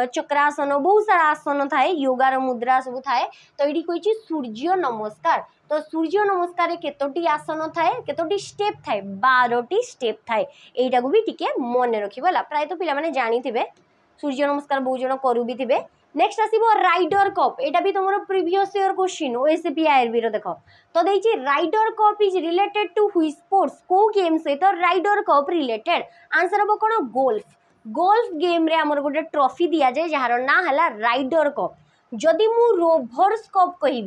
चक्रासन बहुत सारा आसन थाए योगार मुद्रा सब थाए तो ये कही सूर्य नमस्कार तो सूर्य नमस्कार केतोटी आसन थाए केतोटी स्टेप थाए 12टी स्टेप थाए यहीटा को भी टिके मन रखा प्रायत पे जानी सूर्य नमस्कार बहुत जन करू भी थे। नेक्स्ट आसीबो राइडर कप एटा भी तुम previous year question ओएसएपी IRB रो देखो तो देखिए Ryder cup is related to which sports को गेम सहित राइडर कप रिलेटेड आंसर हम कौन गोल्फ गोल्फ गेम रे हमर गोटे ट्रॉफी दिया जाए जार ना हला राइडर कप जदि मु रोभर्स कप कहि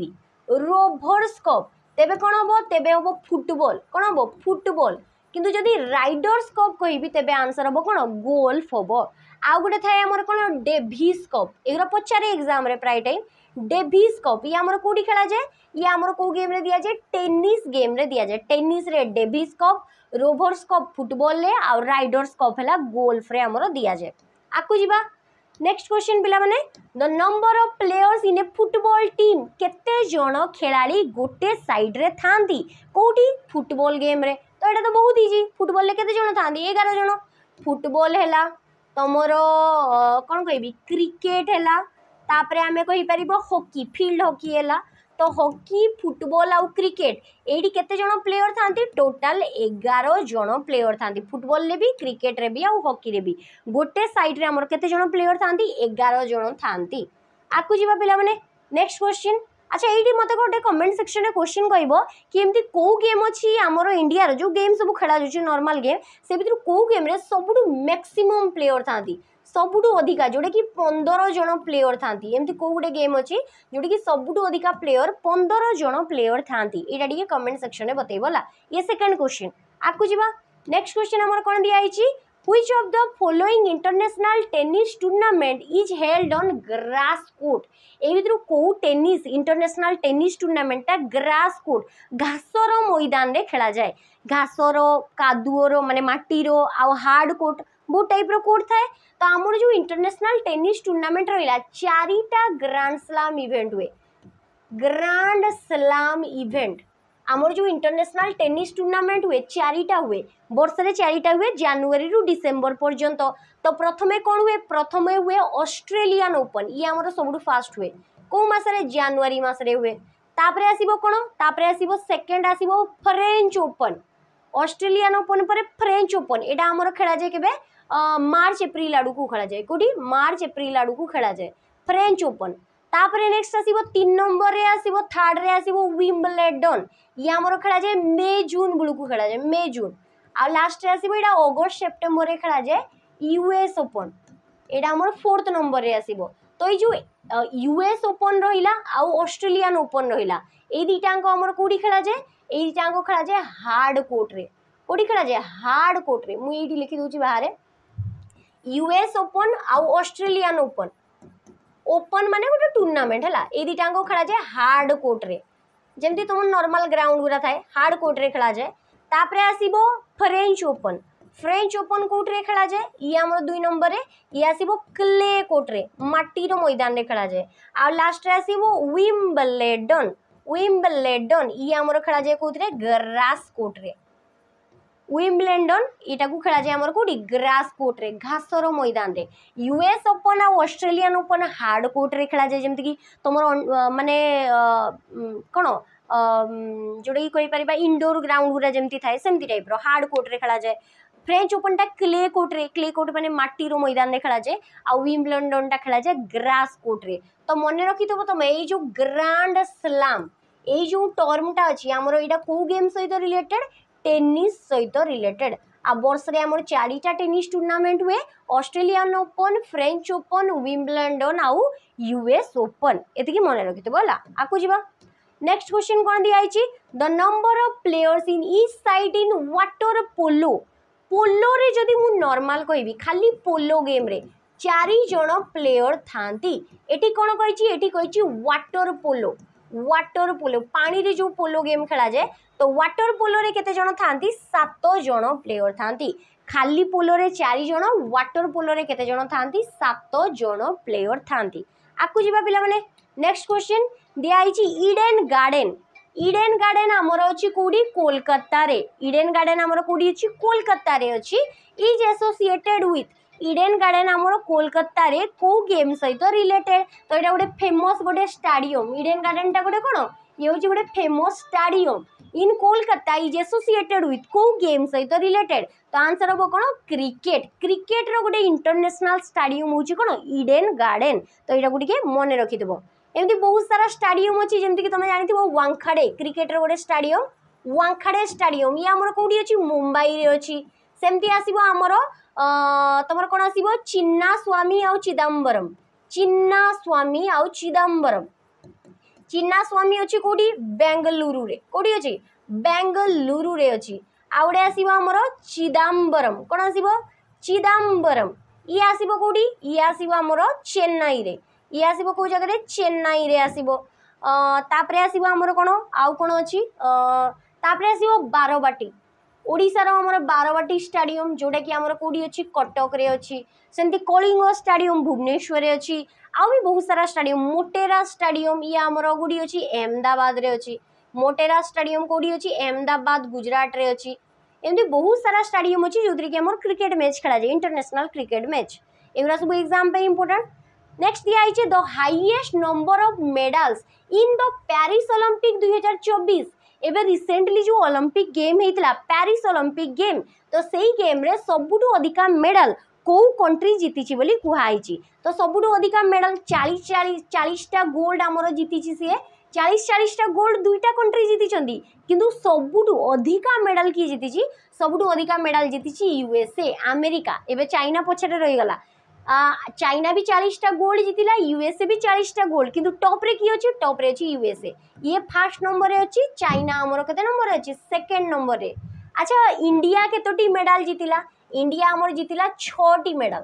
रोभर्स कप तेबे कौन हम तेबे हम फुटबॉल कौन हम फुटबॉल किंतु जदि राइडर्स कप कहि तेबे आंसर हम कौन गोल्फ हम आउ गोटे थाए आमर कौन डेभिस कप एगुरा पचारे एग्जाम रे प्राय टाइम डेभिस कप ये आमर कोडी खेला जाए ये आमर को गेम रे दिया जाए टेनिस गेम रे दिया जाए टेनिस रे Davis cup Rovers cup football रे और राइडर्स कप हैला गोल्फ रे आमर दिया जाए आकु जीवा। नेक्स्ट क्वेश्चन पिला माने the number of players in a football team केते जण खेलाड़ी गोटे साइड रे थांती कोठी फुटबॉल गेम रे तो एटा तो बहुत इजी फुटबॉल ले केते जण थांती 11 जण फुटबॉल हैला तमोर कोन कहबी क्रिकेट हैला तापरे आमे कहि परिबो हॉकी फील्ड हॉकी हैला तो हॉकी फुटबॉल आउ क्रिकेट एडी केते जण प्लेयर थांती टोटल 11 जण प्लेयर थांती फुटबॉल ले भी क्रिकेट रे भी आउ हॉकी रे भी गोटे साइड रे हमर केते जण प्लेयर थांती 11 जण थांती आकु जीवा पिला माने नेक्स्ट क्वेश्चन अच्छा एडी मते गोटे कमेंट सेक्शन रे क्वेश्चन कहबो कि एम्ति को गेम अछि हमर इंडिया रो जो गेम सब खेला जुछि नॉर्मल गेम से भितर को गेम रे सबडु मैक्सिमम प्लेयर थांती सबुठू अधिका जोटा कि 15 जन प्लेयर थांती एमती को गोटे गेम अच्छी जोटा कि सबुठू अधिका प्लेयर 15 जन प्लेयर थांती एटा टिके कमेंट सेक्शन रे बतेबला ये सेकंड क्वेश्चन आपको जीवा नेक्स्ट क्वेश्चन हमर कोन दिया आइछि which of the following international tennis tournament is held on grass court ए भीतर को टेनिस इंटरनेशनल टेनिस टूर्नामेंट ता ग्रास कोर्ट घासरो मैदान रे खेला जाय घासरो कादुओरो माने माटीरो आ हार्ड कोर्ट बहुत टाइप रो कोर्ट थाए तो आमर जो इंटरनेशनल टेनिस टूर्नामेंट रहा चारिटा ग्रांड स्लाम इवेंट आमर जो इंटरनेशनल टेनिस टूर्नामेंट हुए चारिटा हुए बर्षे चारिटा हुए जनवरी रु डिसेम्बर पर्यंत तो प्रथमे कौन हुए प्रथमे हुए ऑस्ट्रेलियन ओपन ये आमर सबुठु फास्ट हुए कौ मासरे जनवरी मासरे हुए तापरे आसीबो कोन तापरे आसीबो सेकंड आसीबो फ्रेंच ओपन ऑस्ट्रेलियन ओपन पर फ्रेंच ओपन एटा आमर खेला जाय केबे मार्च एप्रिल आड़ को खेला जाए कौटी मार्च एप्रिल आड़ को खेला जाए फ्रेंच ओपन तापर नेक्स्ट आसीबो 3 नंबर रे आसीबो थर्ड रे आसीबो विम्बलडन ये हमरो खेला जाए मे जून बुलु को खेला जाए मे जून आ लास्ट रे आसीबो एटा अगस्त सेप्टेम्बर रे खेला जाए यूएस ओपन एटा हमरो फोर्थ नंबर रे आसीबो तो ये जो यूएस ओपन रहिला आ ऑस्ट्रेलियन ओपन रहिला ए दिटा को हमरो कोडी खेला जाए ए दिटा को खेला जाए हार्ड कोर्ट रे कोडी खेला जाए हार्ड कोर्ट रे मु एडी लिखि दोछि बाहर यूएस ओपन आउ ऑस्ट्रेलियन ओपन ओपन माने गोटे टूर्नामेंट हैला ए दिटा को खेला जाए हार्ड कोर्ट रे जेमती तुम नॉर्मल ग्राउंड गुरा थाए हार्ड कोर्ट रे खेला जाए तापरे आसीबो फ्रेंच ओपन कोर्ट रे खेला जाए ये हमर 2 नंबर रे ये आसीबो क्ले कोर्ट रे माटी रो मैदान रे खेला जाए आ लास्ट रे आसीबो विम्बलडन ये हमर खेला जाए कोथरे ग्रास कोर्ट रे विम्बलडन एटा को खेला जाए हमर कोडी ग्रास कोर्ट रे घासरो मैदान रे यूएस ओपन आ ऑस्ट्रेलियन ओपन हार्ड कोर्ट रे खेला जाए जेमति कि तमर माने कोनो जोडे की कोई परिबा इंडोर ग्राउंड गुरा जेमति थाए सेमति टाइप रो हार्ड कोर्ट रे खेला जाए फ्रेंच ओपन टा क्ले कोर्ट माने माटी रो मैदान रे खेला जाए आ विम्बलडन टा खेला जाए ग्रास कोर्ट रे तो मन रखिथबो तमे ए जो ग्रांड स्लाम ए जो टर्म टा अछि हमरो एटा को गेम सहित रिलेटेड टेनिस सहित रिलेटेड आ बर्ष रे हमर चारिटा टेनिस टूर्नामेंट हुए Australian open French open Wimbledon आउ यूएस ओपन एतिकी मन रखिथबो होला आकु जीवा नेक्स्ट क्वेश्चन कोन दिया आइछि the number of players in each side in water polo polo रे जदी मु नॉर्मल कहबी खाली पोलो गेम रे 4 जण प्लेयर थांती एठी कोन कहिछि एठी कहिछि वाटर पोलो पानी रे जो पोलो गेम खेला जाए तो वाटर पोलो रे केते जण थांती 7 जण प्लेयर थांती खाली पोलो रे 4 जण वाटर पोलो रे केते जण थांती 7 जण प्लेयर थांती आकु जीवा पिला माने नेक्स्ट क्वेश्चन दिया आइछि ईडन गार्डन हमर अछि कोडी कोलकाता रे ईडन गार्डन हमर कोडी अछि कोलकाता रे अछि is associated with Eden garden आमर कोलकाता रे को गेम सहित रिलेटेड तो ये गोटे फेमस गोटे स्टाडियम ईडन गार्डन टा गोटे कौन ये हूँ गोटे famous stadium in Kolkata is associated with को गेम सहित रिलेटेड तो आंसर हम कौन क्रिकेट क्रिकेट रो गोटे इंटरनेशनल स्टाडियम हूँ कौन ईडन गार्डन तो यहाँ टे मन रखिदेव एमती बहुत सारा स्टाडियम अच्छी जमीक तुम जान वांखाड़े क्रिकेट रो गोटे स्टाडियम वांखाड़े स्टाडियम ये आमर कौटी अच्छी मुंबई रे अच्छी सेमती आसो आमर तमर कौन आसो चिन्ना स्वामी आउ चिदम्बरम चिन्ना स्वामी अच्छी कौटी बेंगलुरु रे अच्छी आ गए आसो आमर चिदम्बरम कौन आसो चिदम्बरम ई आसो कौटी ई आसो आमर चेन्नई रे ई आसो कौ जगह चेन्नई रे आसो तापर आसो आमर कौन आउ कौन अच्छी तापर आसो बारवाटी ओडिशार आमर बारवाटी स्टाडियम जोटा कि आमर कोडी अछि कटक रे अछि, सेंती कलिंग स्टाडियम भुवनेश्वर रे अछि, आ भी बहुत सारा स्टाडियम मोटेरा स्टाडियम ये आमर कोडी अछि अहमदाबाद रे अछि, मोटेरा स्टाडियम कोडी अछि अहमदाबाद गुजरात रे अछि। एमती बहुत सारा स्टाडियम अच्छी जो कि आमर क्रिकेट मैच खेला जाए, इंटरनेशनल क्रिकेट मैच, एगुरा सब एग्जाम पे इंपोर्टेंट। नेक्स्ट दिया है the highest number of medals in the Paris Olympic 2024। एबे रिसेंटली जो ओलंपिक गेम होता पेरिस ओलंपिक गेम, तो सही गेम रे सबुठु अधिका मेडल कौ कंट्री जीति बोली कहुई, तो सबुठु अधिका मेडल 40 गोल्ड आमर जीति सीए, 40 गोल्ड दुईटा कंट्री जीति, किंतु सबुठु अधिका मेडल किए जीति, सबुठु अधिका मेडल जीति यूएसए अमेरिका। एबे चाइना पछरे रहीगला, चाइना भी 40 गोल्ड जीतला, यूएसए भी 40 गोल्ड, किंतु टॉप रे की अछि, टॉप रे अछि यूएसए, ये फर्स्ट नंबर रे अछि। चाइना हमर कते नंबर अछि? सेकंड नंबर रे। अच्छा इंडिया केतोटी मेडल जीतला? इंडिया हमर जीतला 6 मेडल,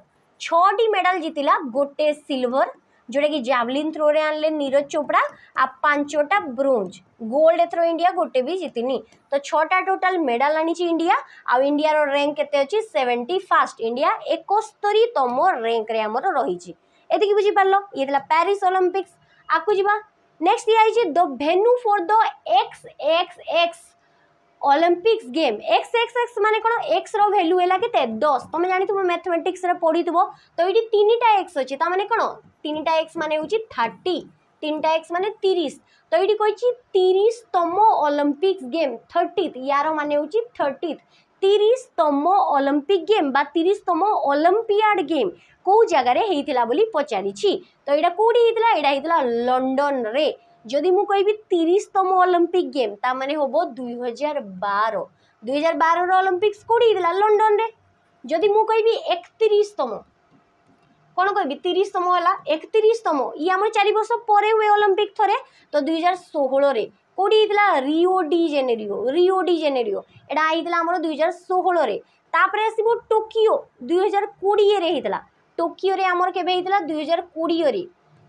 6 मेडल जीतला, गोटे सिल्वर जोटा कि जैवलिन थ्रो रे आनले नीरज चोपड़ा, आ 5टा ब्रोंज, गोल्ड थ्रो इंडिया गोटे भी जीतनी, तो 6टा टोटल मेडल आनी इंडिया। आ इंडिया रो रैंक केते अछि 71st, इंडिया 71तम रैंक रे हमर रही, एतिक बुझी पारलो। ये थला पेरिस ओलंपिक्स। आकु जीवा नेक्स्ट दिया the venue for the XXX Olympics game. XXX माने कौन? एक्स रो वैल्यू है के 10, तुम जान मैथमेटिक्स पढ़ी थो, तो ये 3टा एक्स अच्छे, माने कौन? 3टा एक्स माने होची 30, 3टा एक्स माने 30, तो ये कही 30तम ओलंपिक्स गेम 30, यार माने होची 30, 30तम ओलंपिक गेम बा 30तम ओलंपियाड गेम कौ जगार होता बोली पचारि, तो यहाँ कौटी होता? यहाँ लंडन रे। जदि मु कहि 30तम ओलंपिक गेम ता माने होबो 2012, 2012 रो ओलंपिक्स कोडी दिला लंडन रे। जदि मु कहि 31तम, कोन कहि 30तम होला 31तम, ई हमर 4 वर्ष परे हुए ओलंपिक थरे, तो 2016 रे कोडी दिला रियो डी जेनेरियो, एडा आइदिला हमर 2016 रे। तापरे आसीबो टोकियो 2020 रे हितला, टोकियो रे हमर केबे हितला 2020 रे,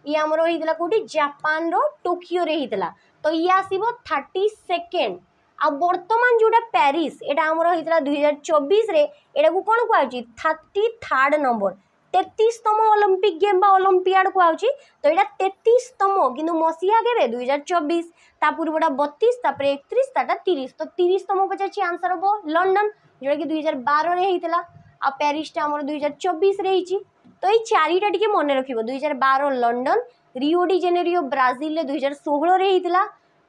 ये आमर होता कौटी? जापान रो टोकियो रे होता, तो ये आसो 32nd। आ बर्तमान जोटा पेरिस एटा आमर होता 2024 रे, एटा को कौन कहुची? 33rd नंबर, 33तम ओलंपिक गेम बा ओलंपियाड कहुची, तो यहाँ 33तम, किंतु मसीहा के 2024, ता पूर्वटा 32, तापर 31, ताटा 30, तो 30तम पचार आंसर हम लंडन जोटा कि 2012 रे होता, आ पेरिसटा आमर 2024 रे होती, तो ये 4टा टी मन रख। 2012 London, Rio de Janeiro Brazil 2016 रे होता,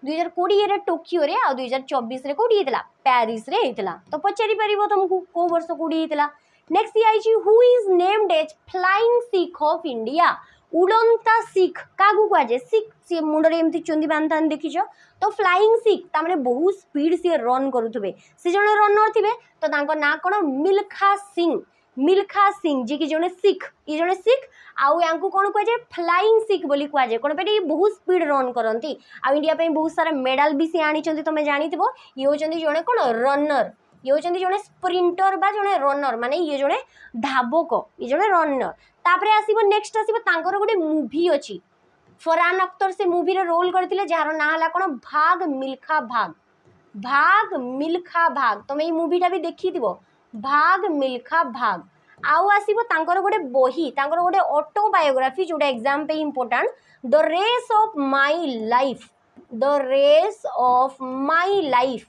2020 रे टोकियो रे, आ 2024 रे कौटी होता? पेरिस रे होता, तो पचारि पार तुमको कौ वर्ष कौटी होता। नेक्स्ट ये आई who is named as flying Sikh of India. उड़ंता सिख क्या कहुए? सिख सी मुंडे एमती चुंदी बांधता देखीच, तो फ्लाइंग सिख ताने बहुत स्पीड सी रन करुवे, सी जड़े रनर थे, तो ना कौन? मिल्खा सिंह जी कि जड़े सिख, ये जड़े सिख, आउ या कौन कहुए? फ्लाइंग सिख बोली कहुए, कौन पे बहुत स्पीड रन करती, आ इंडिया पे बहुत सारा मेडल भी सी आनी, तुम जान ये हूँ जड़े कौन? रनर, ये हूँ जड़े स्प्रिंटर बा जड़े रनर, माने ये जड़े धावक, ये जड़े रनर। तापर आसो नेक्स्ट आसो गोटे मुवी अच्छी, फरहान अख्तर से मुवी रोल करते, जार ना है कौन? भाग मिल्खा भाग, तुम ये मुवीटा भी देखी थो, भाग मिल्खा भाग। आउ आसो तांकर गोटे बही, तांकर गोटे ऑटोबायोग्राफी जोटा एग्जाम पे important, the race of my life,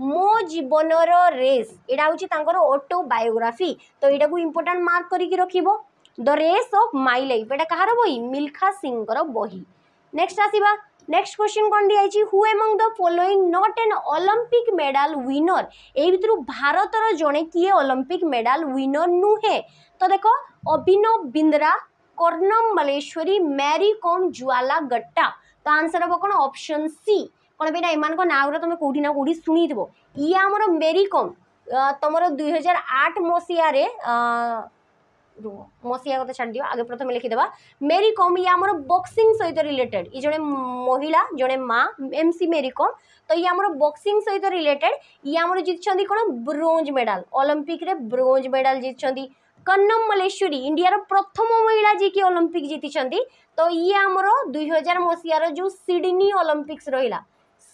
मो जीवनर रेस, एटा होची तांकर ऑटोबायोग्राफी, तो एटा को इंपोर्टेंट मार्क करिकि रखिबो, the race of my life, एटा कहार बही? मिल्खा सिंह बही। नेक्स्ट आसीबा नेक्स्ट क्वेश्चन कौन दिया है? Who among the following not an Olympic medal winner. ए भीतर भारतर जड़े किए ओलंपिक मेडल विनर नुहे, तो देखो अभिनव बिंद्रा, कर्णम मलेश्वरी, मैरी कॉम, ज्वाला गट्टा, तो आंसर हम कौन? Option C. कौन पे एमान ना गुरा तुम कौटी ना कौटी शुणिथो, ये आमर मैरी कॉम तुम 2008 मसीहा कथा छाड़ दियो, आगे प्रथम लिखिदे मैरी कॉम, ये आमर बॉक्सिंग सहित रिलेटेड, ये जड़े महिला जड़े माँ एमसी मैरी कॉम, तो ये आमर बॉक्सिंग सहित रिलेटेड, ये आमर जीति कौन? ब्रोंज मेडल, ओलंपिक रे ब्रोंज मेडल जीति। कन्नम मलेश्वरी इंडिया प्रथम महिला जी की ओलंपिक जीति, तो ये आमर 2000 मसीहार जो सिडनी ओलंपिक्स रहा,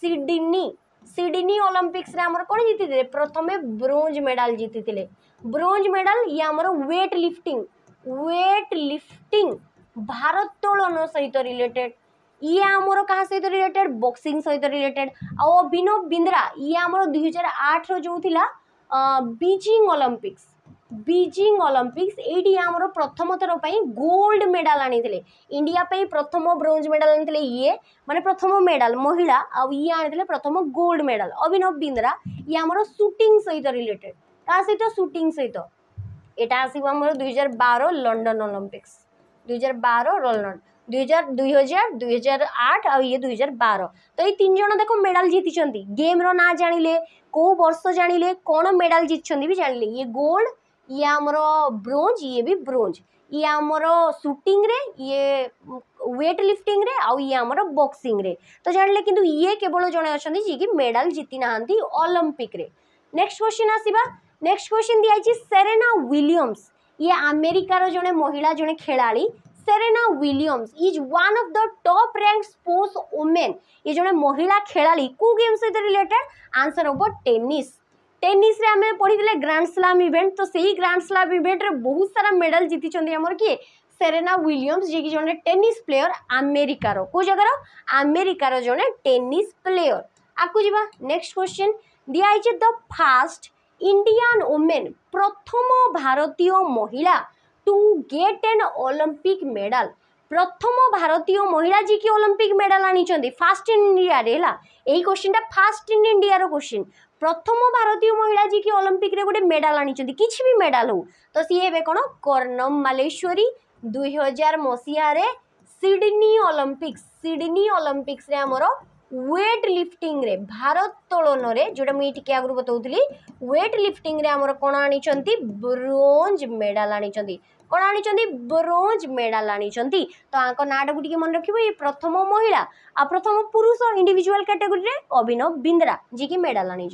सिडनी सिडनी ओलंपिक्स रे हमर कोन जीतिले प्रथमे ब्रोंज मेडल जीतिले। ब्रोंज मेडल या हमर वेट लिफ्टिंग भारत्तोलन सहित रिलेटेड, ये आमर क्या सहित रिलेटेड बॉक्सिंग सहित रिलेटेड। और अभिनव बिंद्रा ये आमर 2008 जो थिला बीजिंग ओलंपिक्स ये आमर प्रथम थर पर गोल्ड मेडल आनी थे। इंडिया पे प्रथम ब्रोंज मेडल आनी ये माने प्रथम मेडल महिला आउ ये आनी प्रथम गोल्ड मेडल। अभिनव बिंद्रा ये आमर शूटिंग सहित रिलेटेड, क्या सहित शूटिंग सहित। यहाँ आसमर 2012 लंडन ओलंपिक्स 2012 लंडन 2008 आ ये 2012। तो ये तीन जन देखो मेडल जीति गेम रो ना जानिले को वर्ष जानिले कौन मेडल जीति भी जानिले। ये गोल्ड ये आमर ब्रोंज ये भी ब्रोंज, ये आमर शूटिंग रे ये वेट लिफ्टिंग रे आ ये आमर बॉक्सिंग रे। तो जानिले किंतु ये केवल जने अच्छा जी कि मेडल जीति नाहंती ओलंपिक रे। नेक्स्ट क्वेश्चन आसीबा। नेक्स्ट क्वेश्चन दिया सेरेना विलियम्स ये अमेरिकार जने महिला जने खेलाड़ी। Serena Williams is one of the top ranked sports women, ये जो महिला खेलाड़ी को गेम सहित रिलेटेड आंसर हम टेनिस। टेनिस रे आमे पढ़ी ग्रांड स्लाम इवेंट, तो सही ग्रांड स्लाम इवेंट रे बहुत सारा मेडल जीति आमर किए सेरेना विलियम्स जी जने टेनिस प्लेयर अमेरिकार, को जगार अमेरिकार जने टेनिस प्लेयर। आकु जीवा नेक्स्ट क्वेश्चन दिया द फास्ट इंडियन वुमेन प्रथम भारतीय महिला to get an Olympic medal, प्रथम भारतीय महिला जी की ओलंपिक मेडल आनी फास्ट इन इंडिया रे। यही क्वेश्चन फास्ट इन इंडिया रो क्वेश्चन। प्रथम भारतीय महिला जी की ओलंपिक रे गोटे मेडल आनी किसी भी मेडल हो, तो सी हे कौन कर्णम मालेश्वरी 2000 मसीह सिडनी ओलंपिक्स रे हमरो वेट लिफ्टिंग रे भारत्तोलन रे जोटा मुझे टी आगे बताऊली वेट लिफ्टिंग रे आमर कौन आनी ब्रोंज मेडल आनी। तो आंको नाटा को मन रखिए ये प्रथम महिला आ प्रथम पुरुष इंडिविजुअल कैटेगरी रे अभिनव बिंद्रा जी की मेडल आनी।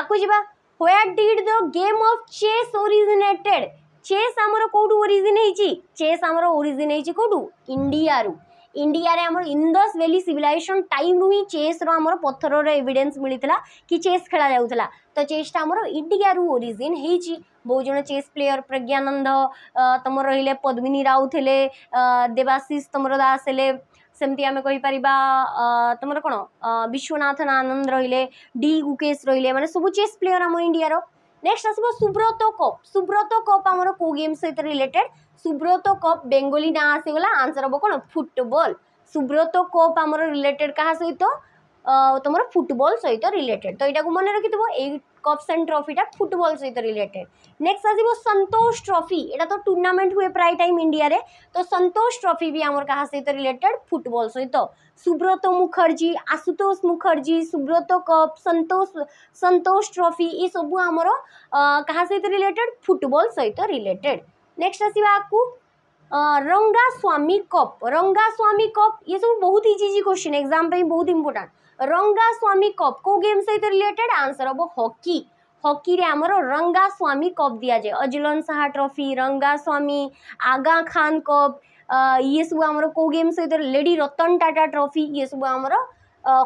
आकु जीवा where did the game of chess originated. Chess आमर कोठू ओरिजिन होइची, चेस आमर ओरिजिन होइची कोठू इंडिया रू। इंडिया रे आमर इंडस वैली सिविलाइजेशन टाइम रु ही चेस रो आमर पत्थर रो एविडेंस मिलता कि चेस खेला जाउतला। तो चेस टा आमर इंडिया रु ओरिजिन हेची। बहुत जन चेस प्लेयर प्रज्ञानंद तुम रहिले, पद्मिनी राव थेले, देवाशीष तुम दास हेले, सेमती आम कहीपर तुम कौन विश्वनाथ आनंद रहिले, डी गुकेश रहिले, माने सब चेस प्लेयर आम इंडिया रो। नेक्स्ट आसो सुब्रत कप आमर को गेम सहित रिलेटेड। सुब्रत कप बेंगोली ना आसगला, आंसर हम कौन फुटबॉल। सुब्रत कप आमर रिलेटेड क्या सहित तुम फुटबॉल सहित रिलेटेड, तो यहाँ मन रखिथ्व ये कप्स एंड ट्रॉफीटा फुटबॉल सहित रिलेटेड। नेक्स्ट आसो संतोष ट्रॉफी, यहाँ तो टूर्नामेंट हुए प्राय टाइम इंडिया रे, तो संतोष ट्रॉफी भी आमर क्या सहित रिलेटेड फुटबॉल सहित। सुब्रत मुखर्जी, आशुतोष मुखर्जी, सुब्रत कप, संतोष ट्रॉफी ये सब आमर क्या सहित रिलेटेड फुटबॉल सहित रिलेटेड। नेक्स्ट आसवा आपको रंगास्वामी कप। ये सब बहुत इजी क्वेश्चन एग्जाम पे बहुत इंपोर्टेंट। रंगास्वामी कप को गेम सहित रिलेटेड आंसर हम हॉकी रे आमर रंगास्वामी कप दिया जाए। Azlan Shah trophy, Rangaswamy, Aga Khan cup ये सब आमर को गेम सहित, लेडी रतन टाटा ट्रॉफी ये सब आमर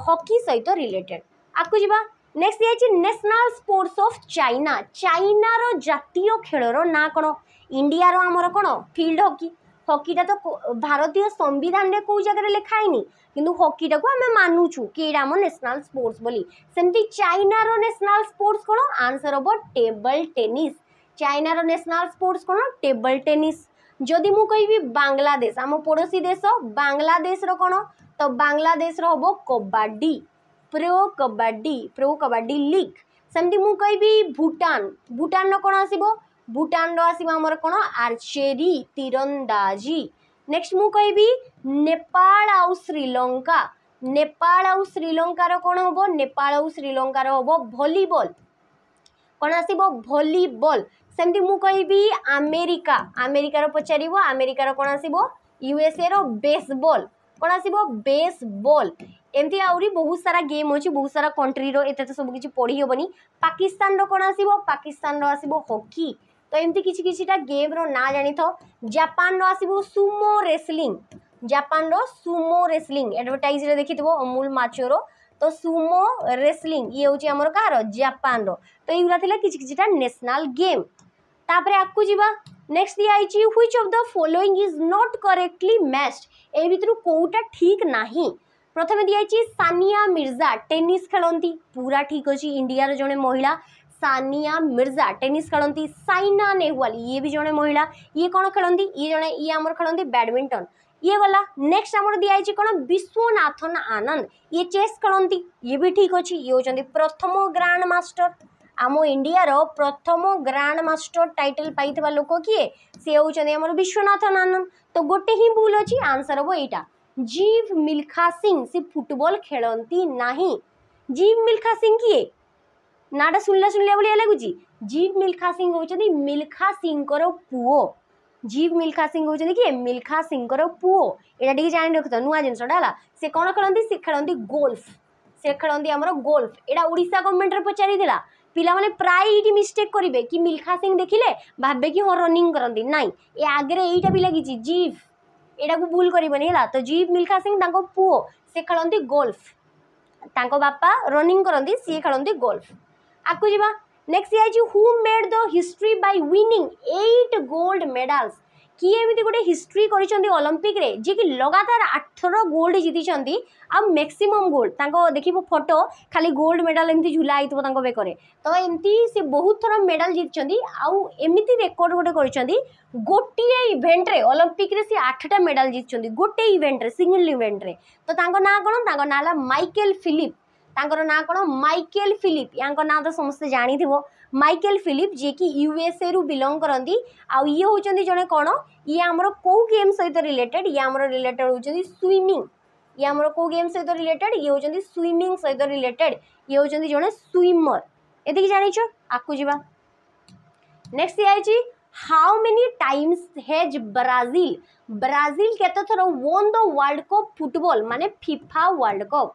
हॉकी सहित रिलेटेड। आपको जीवा नेक्स्ट ये नेशनल स्पोर्ट्स ऑफ चाइना। चाइनार जातीय खेलर ना कौन? इंडियार आमर कौन फिल्ड हॉकी। हॉकीटा तो भारतीय संविधान में कौ जगह लिखाएनी, किंतु हॉकीटा को आम मानुचु कि ये आम नेशनल स्पोर्ट्स बोली। सेमती चाइनार नेशनल स्पोर्ट्स कौन? आंसर हम टेबल टेनिस। चाइनार नेशनल स्पोर्ट्स कौन? Table tennis. जदि मु कहि बांग्लादेश, आम पड़ोसी देश बांग्लादेश रो कौन? तो बांग्लादेश रो हम कबड्डी, प्रो कबड्डी लीग। सेमती मु कहि भूटान रो कौन आसीबो? भूटान आसमर कौन? आर्चेरी, तीरंदाजी। नेक्स्ट मु कहि नेपाल आउ श्रीलंकार कौन हम? नेपाल आउ श्रीलंकार हम भलीबॉल। सेमती मु कहि अमेरिका पचार अमेरिकार कौन आसो? यूएसए रो बेसबॉल। कौन आसो? बेसबॉल। एमती आहरी बहुत सारा गेम अच्छी, बहुत सारा कंट्री रो एत तो सब किसी पढ़ी हेनी। पाकिस्तान रो कौन आसो? पाकिस्तान आसो हॉकी। तो एमती किसीटा गेम रो ना जानी थो। जापान रो आसो सुमो रेसलिंग। एडवर्टाइज रे देखी थो अमूल माचोरो। तो सुमो रेसलिंग ये हूँ आमर कार जापान तो युरा किटा नेशनल गेम। तापर आपको जीवा नेक्स्ट दिखाई which of the following is not correctly matched ए भितर कोटा ठीक नाही। प्रथम दिखाई सानिया मिर्जा टेनिस खेलती पूरा ठीक अच्छे इंडिया जड़े महिला सानिया मिर्जा टेनिस खेलती। साइना नेहवाल ये भी जड़े महिला ये कौन खेलती ये जड़े ये आमर खेलती बैडमिंटन ये गला। नेक्स्ट आमर दिखाई कौन विश्वनाथन आनंद ये चेस खेलती ये भी ठीक अच्छे ये होती प्रथम ग्रांड मास्टर आमो इंडिया रो प्रथम ग्रांड मास्टर टाइटल पाई लोक किए सी होती आम विश्वनाथन आनंद। तो गोटे ही भूल अच्छी आंसर हम यहाँ जीव मिल्खा सिंह सी फुटबॉल खेलती नहीं। जीव मिल्खा सिंह किए नाटा सुनला सुनला भाया लगुच। जीव मिल्खा सिंह होती मिल्खा सिंह पुओ। जीव मिल्खा सिंह होती किए मिल्खा सिंह पुओ यहाँ टी जान रख नुआ जिनसटा है सी कौन खेलती सी खेलती गोल्फ से खेलती आमर गोल्फ यहाँ ओडिशा गवर्नमेंट पचारि पिला माने प्राय ये मिस्टेक करेंगे कि मिल्खा सिंह देखिले भावे कि हाँ रनिंग करती ना ये आगे यहीटा भी लगी जीव यहाँ को भूल कर। तो जीव मिल्खा सिंह पुओ से खेलती गोल्फ तांको बापा रनिंग करती सी खेलती गोल्फ। आपको जी नेक्स्ट आई who made the history by winning 8 gold medals किए एमती गोटे हिस्ट्री ओलंपिक रे जी कि लगातार 18 गोल्ड जीति आ मैक्सिमम गोल्ड तांको देखिबो फोटो खाली गोल्ड मेडल एमती झूला होता बेकर। तो एमती से बहुत थर मेडल जीति आमती रेकर्ड गोटे कर गोटे इवेंट रे ओलंपिक रे से 8टा मेडल जीति गोटे इवेंट रे सिंगल इवेंट रे। तो ना कौन तांको ना है माइकेल फिलिप तांकर ना कौन माइकेल फिलिप या ना तो समस्ते जानी थी माइकेल फिलिप जी कि यूएसए रु बिलंग करती आउ ये होती जड़े कौन ये आमर कौ गेम सहित रिलेटेड ये आमर रिलेटेड होती स्विमिंग ये आमर कौ गेम सहित रिलेटेड ये होती स्विमिंग सहित रिलेटेड ये होती जड़े स्विमर एति जाच। आपको जी नेक्स्ट ये how many times has Brazil Brazil केते थर won the world cup football माने फिफा वर्ल्ड कप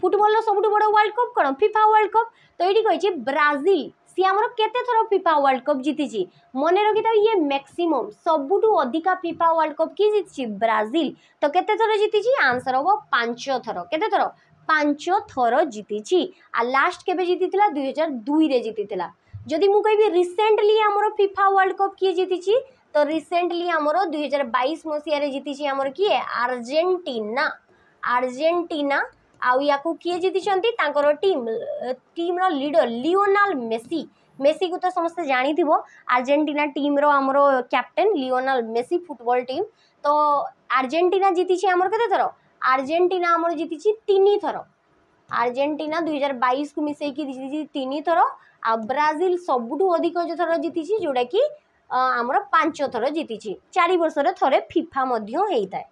फुटबॉल सबुठ बड़ वर्ल्ड कप कौन फिफा वर्ल्ड कप। तो ये कही ब्राजिल सी आमर केते थर फिफा वर्ल्ड कप जीति मन रखी था ये मैक्सिमम सबुठ अधिका फिफा वर्ल्ड कप किए जीति ब्राजिल। तो केते थर जीति आंसर हम 5 थर केते थर 5 थर जीति आ लास्ट केबे जीति 2002 रे जीति। जदि मु कहि रिसेंटली आमर फिफा वर्ल्ड कप किए जीति तो रिसेंटली आमर 2022 मसीह जीति आमर किए आर्जेंटीना आर्जेंटीना आउ या किए जीति टीम टीम्र लीडर लियोनाल मेसी मेसी को तो समस्त जानी थी आर्जेंटीना टीम्र आमर captain Lionel Messi football team. तो आर्जेंटीना जीति आमर केते थर आर्जेंटीना आमर जीति 3 थर आर्जेंटीना 2022 को मिसेकी जीति 3 थर आ ब्राजिल सबुठ अधिक थर जीति जोटा कि आमर 5 थर जीति 4 वर्षर थे फिफा होता है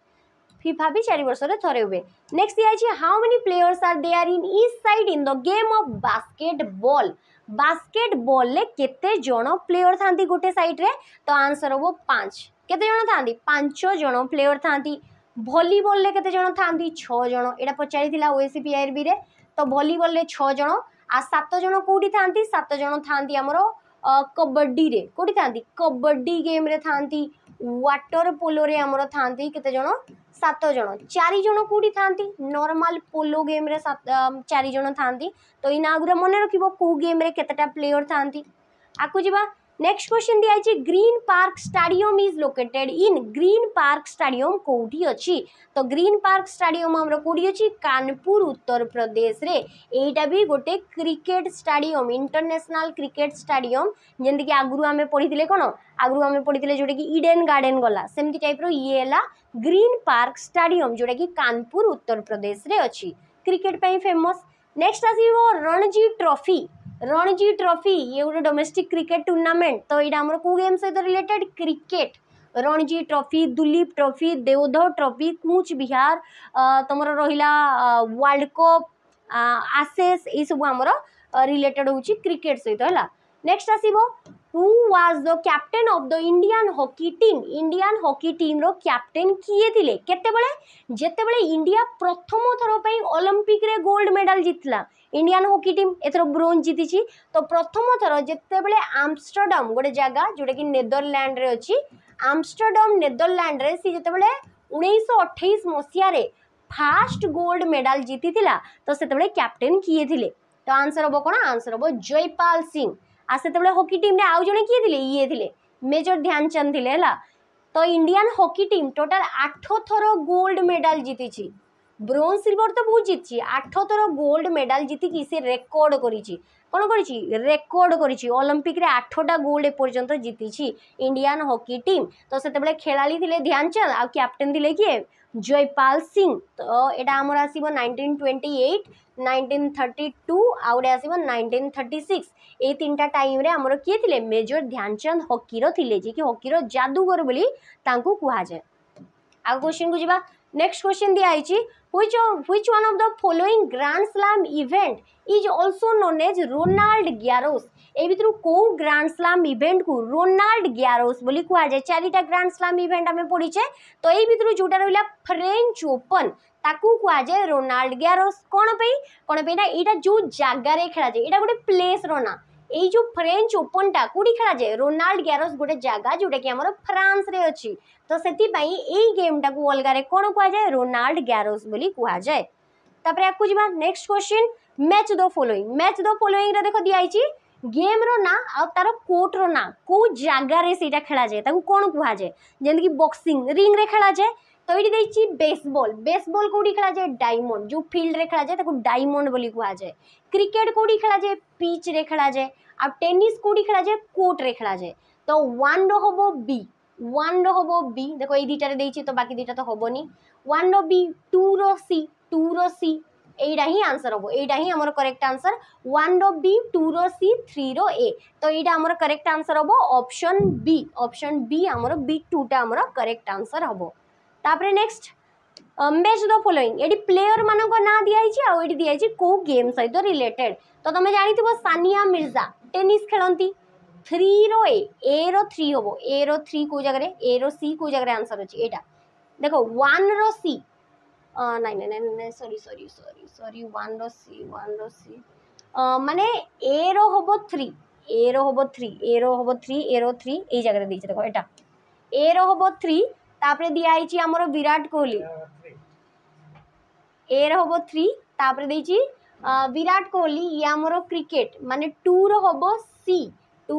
फिफा भी 4 वर्षर थे हुए। नेक्स्ट दिखाई how many players are there in each side in the game of basketball basketball ले केते जण प्लेयर था गोटे साइड रे। तो आंसर हम 5 केते जण था 5 जण प्लेयर था। वॉलीबॉल ले केते जण था 6 जण एटा पचारि ओएसएपी आईआरबी रे। तो वॉलीबॉल ले 6 जण आ 7 जण कोठी था 7 जण था हमरो कबड्डी रे कोठी था कबड्डी गेम रे था वाटर पोलो रे हमरो था केते जण 7 जण 4 जण कोठी था नॉर्मल पोलो गेम रे 4 जण था। तो इना आगुरा मन रखिबो को गेम रे केतेटा प्लेयर था। आकु जीवा नेक्स्ट क्वेश्चन दिखाई Green Park stadium is located in Green Park stadium कोठी अच्छी। तो ग्रीन पार्क स्टेडियम हमरो कोठी अच्छी कानपुर उत्तर प्रदेश रे। एटा भी गोटे cricket stadium international cricket stadium जेंदि कि आगुरु आमे पढ़िथिले कोन आगुरु आमे पढ़िथिले जोटा कि इडेन गार्डन गला सेमती टाइप रो ये हैला ग्रीन पार्क स्टेडियम जोटा कि कानपुर उत्तर प्रदेश रे अच्छी क्रिकेट पई फेमस। नेक्स्ट आसीबो रणजी ट्रॉफी ये गोटे डोमेस्टिक क्रिकेट टूर्नामेंट। तो यहाँ आमर को गेम सहित related cricket Ranji trophy Duleep trophy Deodhar trophy Cooch Behar तुम रहा वर्ल्ड कप आसेस ये सब आमर रिलेटेड हो क्रिकेट सहित है। नेक्स्ट आसीबो who was the captain of the Indian hockey team रो कैप्टेन किए थिले केते बळे इंडिया प्रथम थर पई ओलंपिक रे गोल्ड मेडल जीतला इंडियन हॉकी टीम एथरो ब्रोंज जीति। तो प्रथम थर जेते बळे आमस्टरडम गोटे जगह जोटा कि नेदरलैंड रे अछि आमस्टरडम नेदरलैंड रे सी जेते बळे 1928 मसीह रे फास्ट गोल्ड मेडल जीति तो से कैप्टेन किए थे तो आंसर हम कौन आंसर हम जयपाल सिंह आ से हॉकी टीम आउ जड़े किए ये थे मेजर ध्यानचंद थे है तो इंडियन हॉकी टीम टोटल 8 थर गोल्ड मेडल जीति ब्रोंज सिल्वर तो बहुत जीति 8 थर गोल्ड मेडल जीतिकी से रेकर्ड करेकर्ड ओलंपिक 8टा गोल्ड एपर्यंत जीति इंडियन हॉकी टीम तो से खेलाड़ी थे ध्यानचंद आ कैप्टेन थे किए जयपाल सिंह तो यहाँ आमर आसब 1928 1932 आ गए आसब 1936 ये 3टा टाइम आमर किए थे मेजर ध्यानचंद हॉकीर थे जी कि हॉकीर जादूगर बोली कहुए। आग क्वेश्चन को जावा नेक्स्ट क्वेश्चन दिया है which one of the following grand slam event is also known as Roland Garros ए भितर को ग्रांड स्लैम इवेंट को रोनाल्ड ग्यारोस बोली कहा जाए 4टा ग्रांड स्लैम इवेंट आम पढ़ीचे तो ये भितर जोटा रहा फ्रेंच ओपन ताकू कहा जाए रोनाल्ड ग्यारोस कौन पे ना यहाँ जो जगार खेल जाए यहाँ गोटे प्लेस रोना ये जो फ्रेंच ओपन टा कौटी खेल जाए रोनाल्ड ग्यारोस गोटे जगह जोटा कि आमर फ्रांस रे अच्छी तो से गेम टाक अलगार कौन कहुए रोनाल्ड ग्यारोस बोली कहा जाए। तापर आपको जी next question match the following रे देखो दिया है गेम रो ना आ तार कोर्ट रो ना कौ जगार से खेल जाए ताकू कौन कहा जाए जमीक बॉक्सिंग रिंग रे खेल जाए तो ये बेसबॉल बेसबॉल कौटी खेल जाए डायमंड जो फील्ड रे खेल जाए डायमंड बोली कहा जाए क्रिकेट कौटी खेल जाए पिच रे खेल जाए आ टेनिस कौटी खेल जाए कोर्ट रे खेल जाए तो 1 रो हम बी 1 रो हम बी देखो ये 2टा रे देछि तो बाकी 2टा तो होबनी 1 रो बी 2 रो सी एटा ही आंसर हम यहाँ आमर करेक्ट आंसर 1 रो बी 2 रो सी 3 रो ए तो यहाँ आमर करेक्ट आंसर हम ऑप्शन बी आमर बी 2टा आमर करेक्ट आंसर हम। तापरे नेक्स्ट मैच द फॉलोइंग ये प्लेयर मान ना दिखाई दिखाई कौ गेम सहित रिलेटेड तो तुम जान सानिया मिर्जा टेनिस खेलती 3 रो ए रो 3 हम ए रो 3 कौ जगह ए रो सी कौ जगह आंसर अच्छे यहाँ देखो 1 रो सी ना सॉरी 1 रो सी माने ए रो हम थ्री ये जगह देखो यहाँ ए रो हम 3 तापरे दिया है आमर विराट कोहली ए रो हम 3 तापरे देछि विराट कोहली ये आमर क्रिकेट माने 2 रो हम सी आ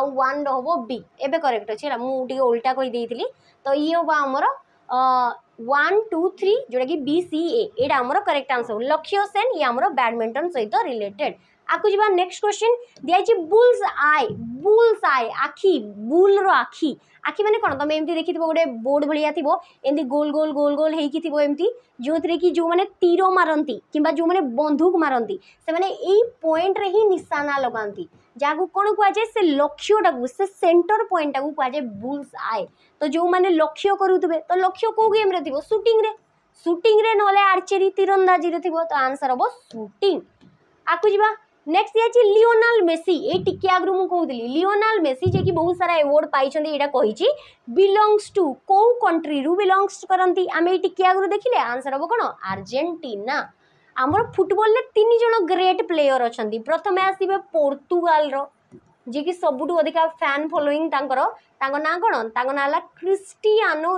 1 रो हम बी एबे करेक्ट अछि हला मु उल्टा कहि देइथिली तो ये हम आमर 1 2 3 जोटा कि बी सी ए आमर करेक्ट आंसर लक्ष्य सेन ये आमर बैडमिंटन सहित रिलेटेड। आकु जी नेक्स्ट क्वेश्चन दिखाई बुल्स आए आखि बुल रो आखि आखि मैंने कौन तुम एमती देखी गोटे बोर्ड भाया थी एमती गोल गोल होमती जो थे कि जो मैंने तीर मारती कि जो मैंने बंदूक मारती से पॉइंट रे ही निशाना लगाती जहाँ कौन कहुए से लक्ष्यटा से सेंटर पॉइंट टाक कहुए बुल्स आए तो जो मैंने लक्ष्य करुवे तो लक्ष्य कौ गेम रे थी शूटिंग रे ना आर्चेरी तीरंदाजी थी तो आंसर हम शूटिंग। आकु जी नेक्स्ट दिया लियोनाल मेसी ये टिके आगु मुझे कहूली लियोनाल मेसी जे कि बहुत सारा एवॉर्ड पाई यहाँ कही बिलोंग्स टू कौ कंट्री रु बिलोंग्स करती आम ये टिके आगु देखिले आंसर हम कौन आर्जेन्टीना। आमर फुटबॉल में 3 जन ग्रेट प्लेयर अच्छा प्रथम आसवे पोर्तुगाल रो जे कि सबुठ अधिका फैन फॉलोइंग ना कौन तांको ना है क्रिस्टियानो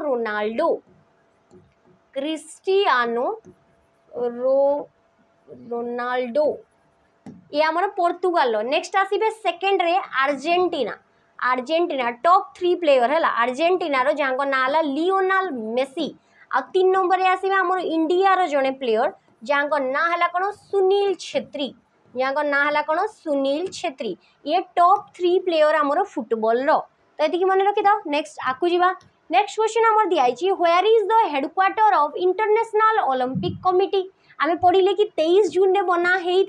रोनाल्डो ये आमर पोर्तुगाल नेक्स्ट आसवे सेकेंड रे आर्जेंटीना टॉप 3 प्लेयर है आर्जेंटीना रो जहाँ ना है लियोनाल मेसी आ 3 नंबर आसवे आमर इंडिया रो जने प्लेयर जहाँ ना है कौन सुनील छेत्री ये टॉप 3 प्लेयर आमर फुटबॉल रो तो ये मन रखिदा। नेक्स्ट आकु जी नेक्स्ट क्वेश्चन आमर दिखाई where is the headquarter of international Olympic committee आम पढ़िले कि 23 जून में बनाई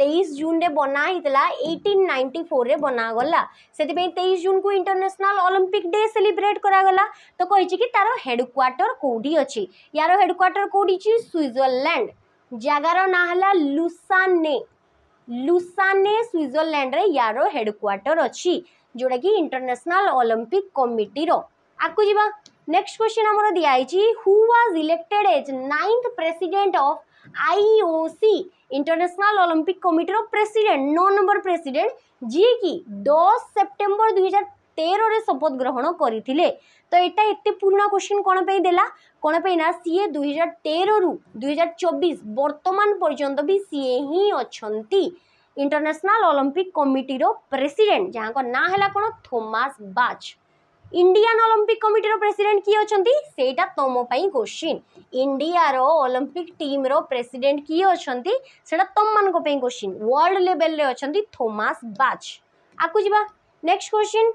23 जून रे बनाई 1894 रे बनागला से 23 जून को इंटरनेशनल ओलंपिक डे सेलिब्रेट करागला तो कही कि तार हेडक्वार्टर कौटी अच्छी यार हेडक्वार्टर कौटी स्विट्जरलैंड जगार ना है लुसाने स्विट्जरलैंड रे यार हेडक्वार्टर अच्छी जोटा कि इंटरनेशनल ओलंपिक कमिटी रो। आकु जी नेक्स्ट क्वेश्चन आमर दिखाई who was elected as 9th president of आईओसी international Olympic committee रो प्रेसिडेंट 9 नंबर प्रेसिडेंट जी की 10 सितंबर 2023 2013 शपथ ग्रहण करते। तो यहाँ एत पुराणा क्वेश्चन कौन पे देला, कौन पे ना सीए 2013 रु 2024 बर्तमान पर्यंत भी सीए ही अच्छी इंटरनेशनल ओलंपिक कमिटीर प्रेसिडेंट, जहाँ ना है कौन थॉमस बाच। इंडियान ओलंपिक कमिटीर प्रेसिडेंट किए अच्छा सेटा तुमपाई क्वेश्चन। इंडियार ओलंपिक टीम्र प्रेसिडेंट किए अच्छा से तुम मान क्वेश्चन। वर्ल्ड लेवल रे अच्छा थॉमस बाच। आकु जीवा next question,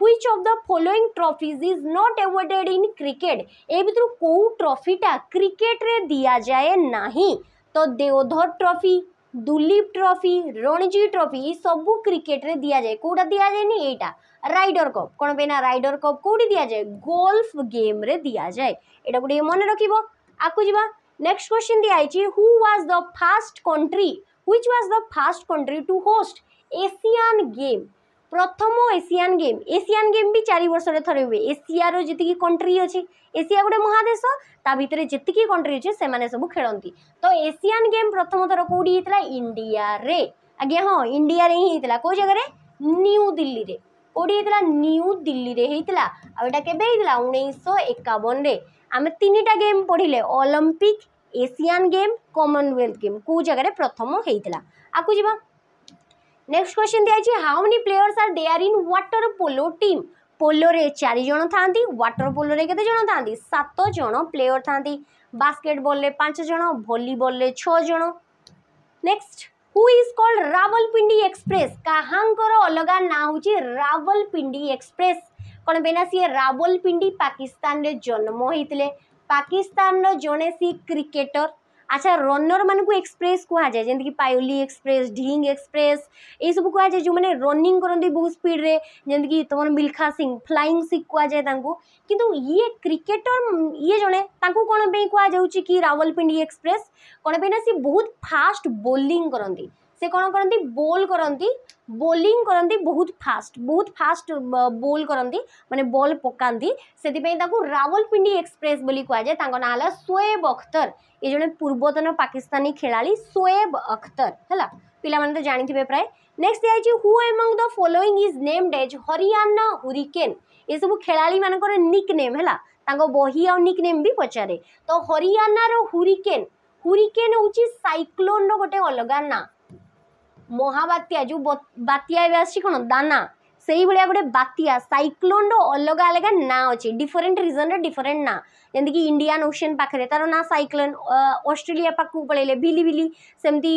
which of the following trophies is not awarded in cricket. ए भीतर को ट्रॉफीटा क्रिकेट रे दिया जाए नहीं, तो Deodhar trophy, Duleep trophy, Ranji trophy ये सबू क्रिकेट रे दिया जाए, कौटा दि जाए नहीं। एटा राइडर कप, कौन पे ना राइडर कप कौटी दि जाए, गोल्फ गेम रे दि जाए। एटा गोटे मन रखिबो। आकु जीवा नेक्स्ट क्वेश्चन दिया आइची, who was the first country, which was the first country to host Asian game. प्रथम एशियन गेम, एशियन गेम भी 4 वर्ष थे हुए। एशिया जी कंट्री अच्छे, एशिया गोटे महादेश, ता भीतर जी कंट्री अच्छे से सब खेलती। तो एशियन गेम प्रथम थर कौटी होता, इंडिया रे। आज्ञा हाँ, इंडिया रे ही होता। कौ जगह, न्यू दिल्ली रे। कौटी होता, न्यू दिल्ली रे होता। आटा केवेला 1951। आम 3टा गेम पढ़ले, Olympic, Asian game, Commonwealth game, कौ जगह प्रथम होता। आकु जावा नेक्स्ट क्वेश्चन दिया, how many players are there in water polo team. Polo रे 4 जन था, वाटर पोलो रे केते जन था, 7 जन प्लेयर था। बास्केटबॉल रे 5 जन, वॉलीबॉल रे 6 जन। Next, who is called Rawalpindi express. काहांकर अलग ना होची रावलपिंडी एक्सप्रेस। कौन बेना सी रावलपिंडी पाकिस्तान रे जन्म होइतले, पाकिस्तान रो जने सी क्रिकेटर। अच्छा, रनर मान को एक्सप्रेस कह जाए, जमीक पायोली एक्सप्रेस, ढिंग एक्सप्रेस ये सब कह जाए, जो मैंने रनिंग करती बहुत स्पीड रे, जमीक तुम मिल्खा सिंह, फ्लाइंग सिख कह जाए। किंतु ये क्रिकेटर ये जड़े कौन कह जाऊँगी कि रावलपिंडी एक्सप्रेस, कौन पे सी बहुत फास्ट बोलिंग करती। से कौन करती, बोल करती, बोलिंग करती बहुत फास्ट, बहुत फास्ट बोल करती, माने बॉल पकाती। से रावलपिंडी एक्सप्रेस बोली कह जाए। तांको नाला शोएब अख्तर, ये जड़े पूर्वतन पाकिस्तानी खिलाड़ी शोएब अख्तर है, पिलाने तो जानी थे प्राय। नेक्स्ट दिखाई, who among the following is named as हरियाणा हुरिकेन। ये सब खिलाड़ी मानकर निकनेम है, बही और निकनेम भी पचारे। तो हरियाणार हुरिकेन, हुरिकेन हूँ साइक्लोन गोटे अलग ना। महाबात्या जो बात्या आसी कौन दाना, से ही भाया गोटे बात्या सैक्लोन अलग अलग ना अच्छे, डिफरेन्ट रिजन डिफरेन्ट ना। जमीक इंडियान ओशन पाखे तार ना सैक्लोन, ऑस्ट्रेलिया पाखक पलैले भिलिबिली, सेमती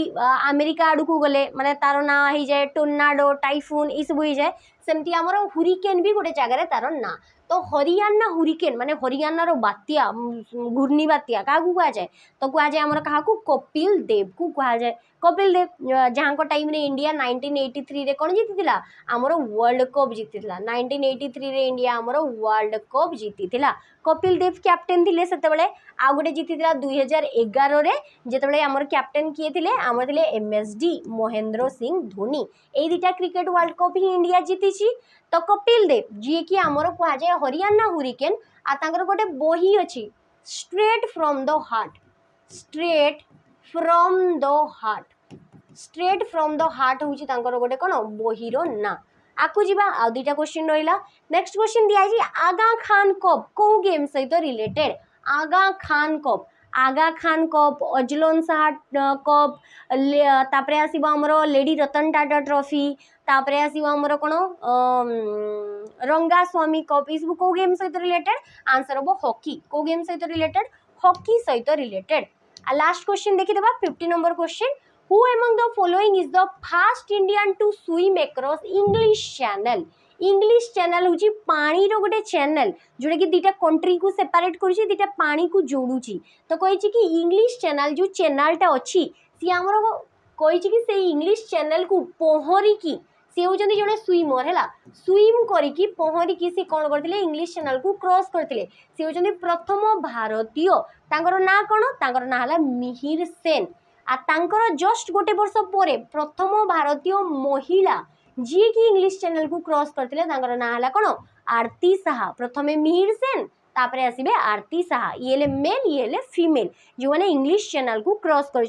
अमेरिका आड़ को गले माने तार ना हो जाए टोर्नाडो, टाइफून ये सब हो जाए। सेमती आमर हुरिकेन भी गोटे जगार तार ना। तो हरियाणा हुरिकेन माने हरियाणार बात्या, घूर्णी बात्या क्या कह जाए, तो कह जाए आमर क्या, कपिल देव को कह जाए। कपिल देव जहाँ टाइम रे इंडिया 1983 रे कौन जीती थिला, आमर वर्ल्ड कप जीती थिला। 1983 रे इंडिया आमर वर्ल्ड कप जीती थिला। कपिल देव कैप्टेन थिले सेतेबेले। आ गोटे जीती थिला 2011 रे, जेतेबेले आमर कैप्टेन किए थिले, आमर थिले MSD महेंद्र सिंह धोनी। ए दिटा क्रिकेट वर्ल्ड कप ही इंडिया जीतीछि। तो कपिल देव जी कि आमर कह जाए हरियाणा हुरिकेन। आ तांकर गोटे बही अछि, straight from the heart, straight from the heart, straight from the heart हूँ गोटे कौन बहीर ना। आकु जीवा आ दुईटा क्वेश्चन रहा। नेक्स्ट क्वेश्चन दिखाई, आगा खान कप कौ गेम सहित related. Aga Khan cup, Aga Khan cup, Azlan Shah cup, तापर आसब आमर लेडी रतन टाटा ट्रॉफी, तापर आसब आमर कौन रंगा स्वामी कप, ये सब कौ गेम सहित रिलेटेड। आंसर हम हॉकी, कौ गेम सहित रिलेटेड, हॉकी सहित रिलेटेड। आ लास्ट क्वेश्चन देखीदेव 50 number question, who among the following is the first Indian to swim across English channel. English channel हूँ पानी रो गोटे चैनल, जोटा कि दीटा कंट्री को सेपरेट करुच्ची, दीटा पानी को जोड़ूची। तो कही कि इंग्लिश चैनल जो चैनलटा अच्छी सी आमर कही कि से इंग्लिश चैनल को पहरिकी सी हूँ जड़े स्विमर है, स्विम करी पहरिकी सी कौन करते, इंग्लिश चैनल को क्रॉस करते। सी हूँ प्रथम भारतीय। तांकर ना कौन, तांकर ना है मिहिर सेन। आ तांकर जस्ट गोटे वर्ष पर प्रथम भारतीय महिला जी की इंग्लिश चैनल को क्रॉस करते, ना है कौन आरती साहा। प्रथमे मिहिर सेन, तापर आसबे आरती साहा। ये मेल, ये फीमेल जो मैंने इंग्लिश चैनल को क्रॉस कर।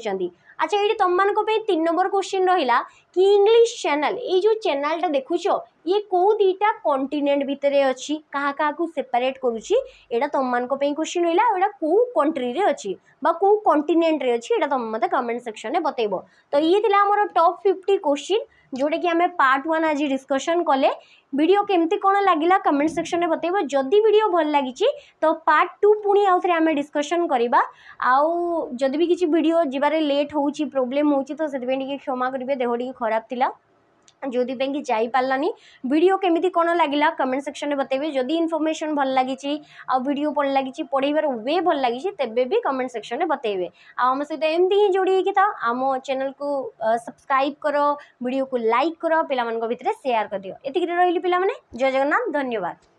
अच्छा, ये तुम मान 3 नंबर क्वेश्चन रहा कि इंग्लिश चैनल, ये जो चैनलटा देखुच ये कौ दीटा कंटिनेंट भितर अच्छी क्या क्या को सेपरेट करुच्ची एटा तुम मान क्वेश्चन रहा एटा कौ कंट्री रे अच्छी बा कौ कंटिनेंट रे अच्छी एटा तुम मते कमेंट सेक्शन में बतेइबो। तो ये थिला हमर टॉप 50 क्वेश्चन जोटा कि आम पार्ट वन आज डिस्कसन कले। वीडियो केमती कौन लगिला कमेंट सेक्शन में बतेइबो। जदि वीडियो भल लागिची तो पार्ट टू पुणी आउ थे आम डिस्कसन करवा। आउ जदि भी किसी वीडियो जिबारे लेट होउची प्रॉब्लम होउची तो सेथिबे टिके क्षमा करिवे, देह टिके खराब थिला जोपाई कि जापारानी। वीडियो केमी कौन लगिला कमेंट सेक्शन में बतेबे। जदि इनफॉरमेशन भल लगी वीडियो भल लगी पढ़ाइबार वे भल लगी तेबे भी कमेंट सेक्शन में बतेबे। आम सहित एमती ही जोड़ी कि था आम चैनल को सब्सक्राइब कर, वीडियो को लाइक कर, पिला मान को भितर शेयर कर दियो। एतिक रही। पिला माने जय जगन्नाथ, धन्यवाद।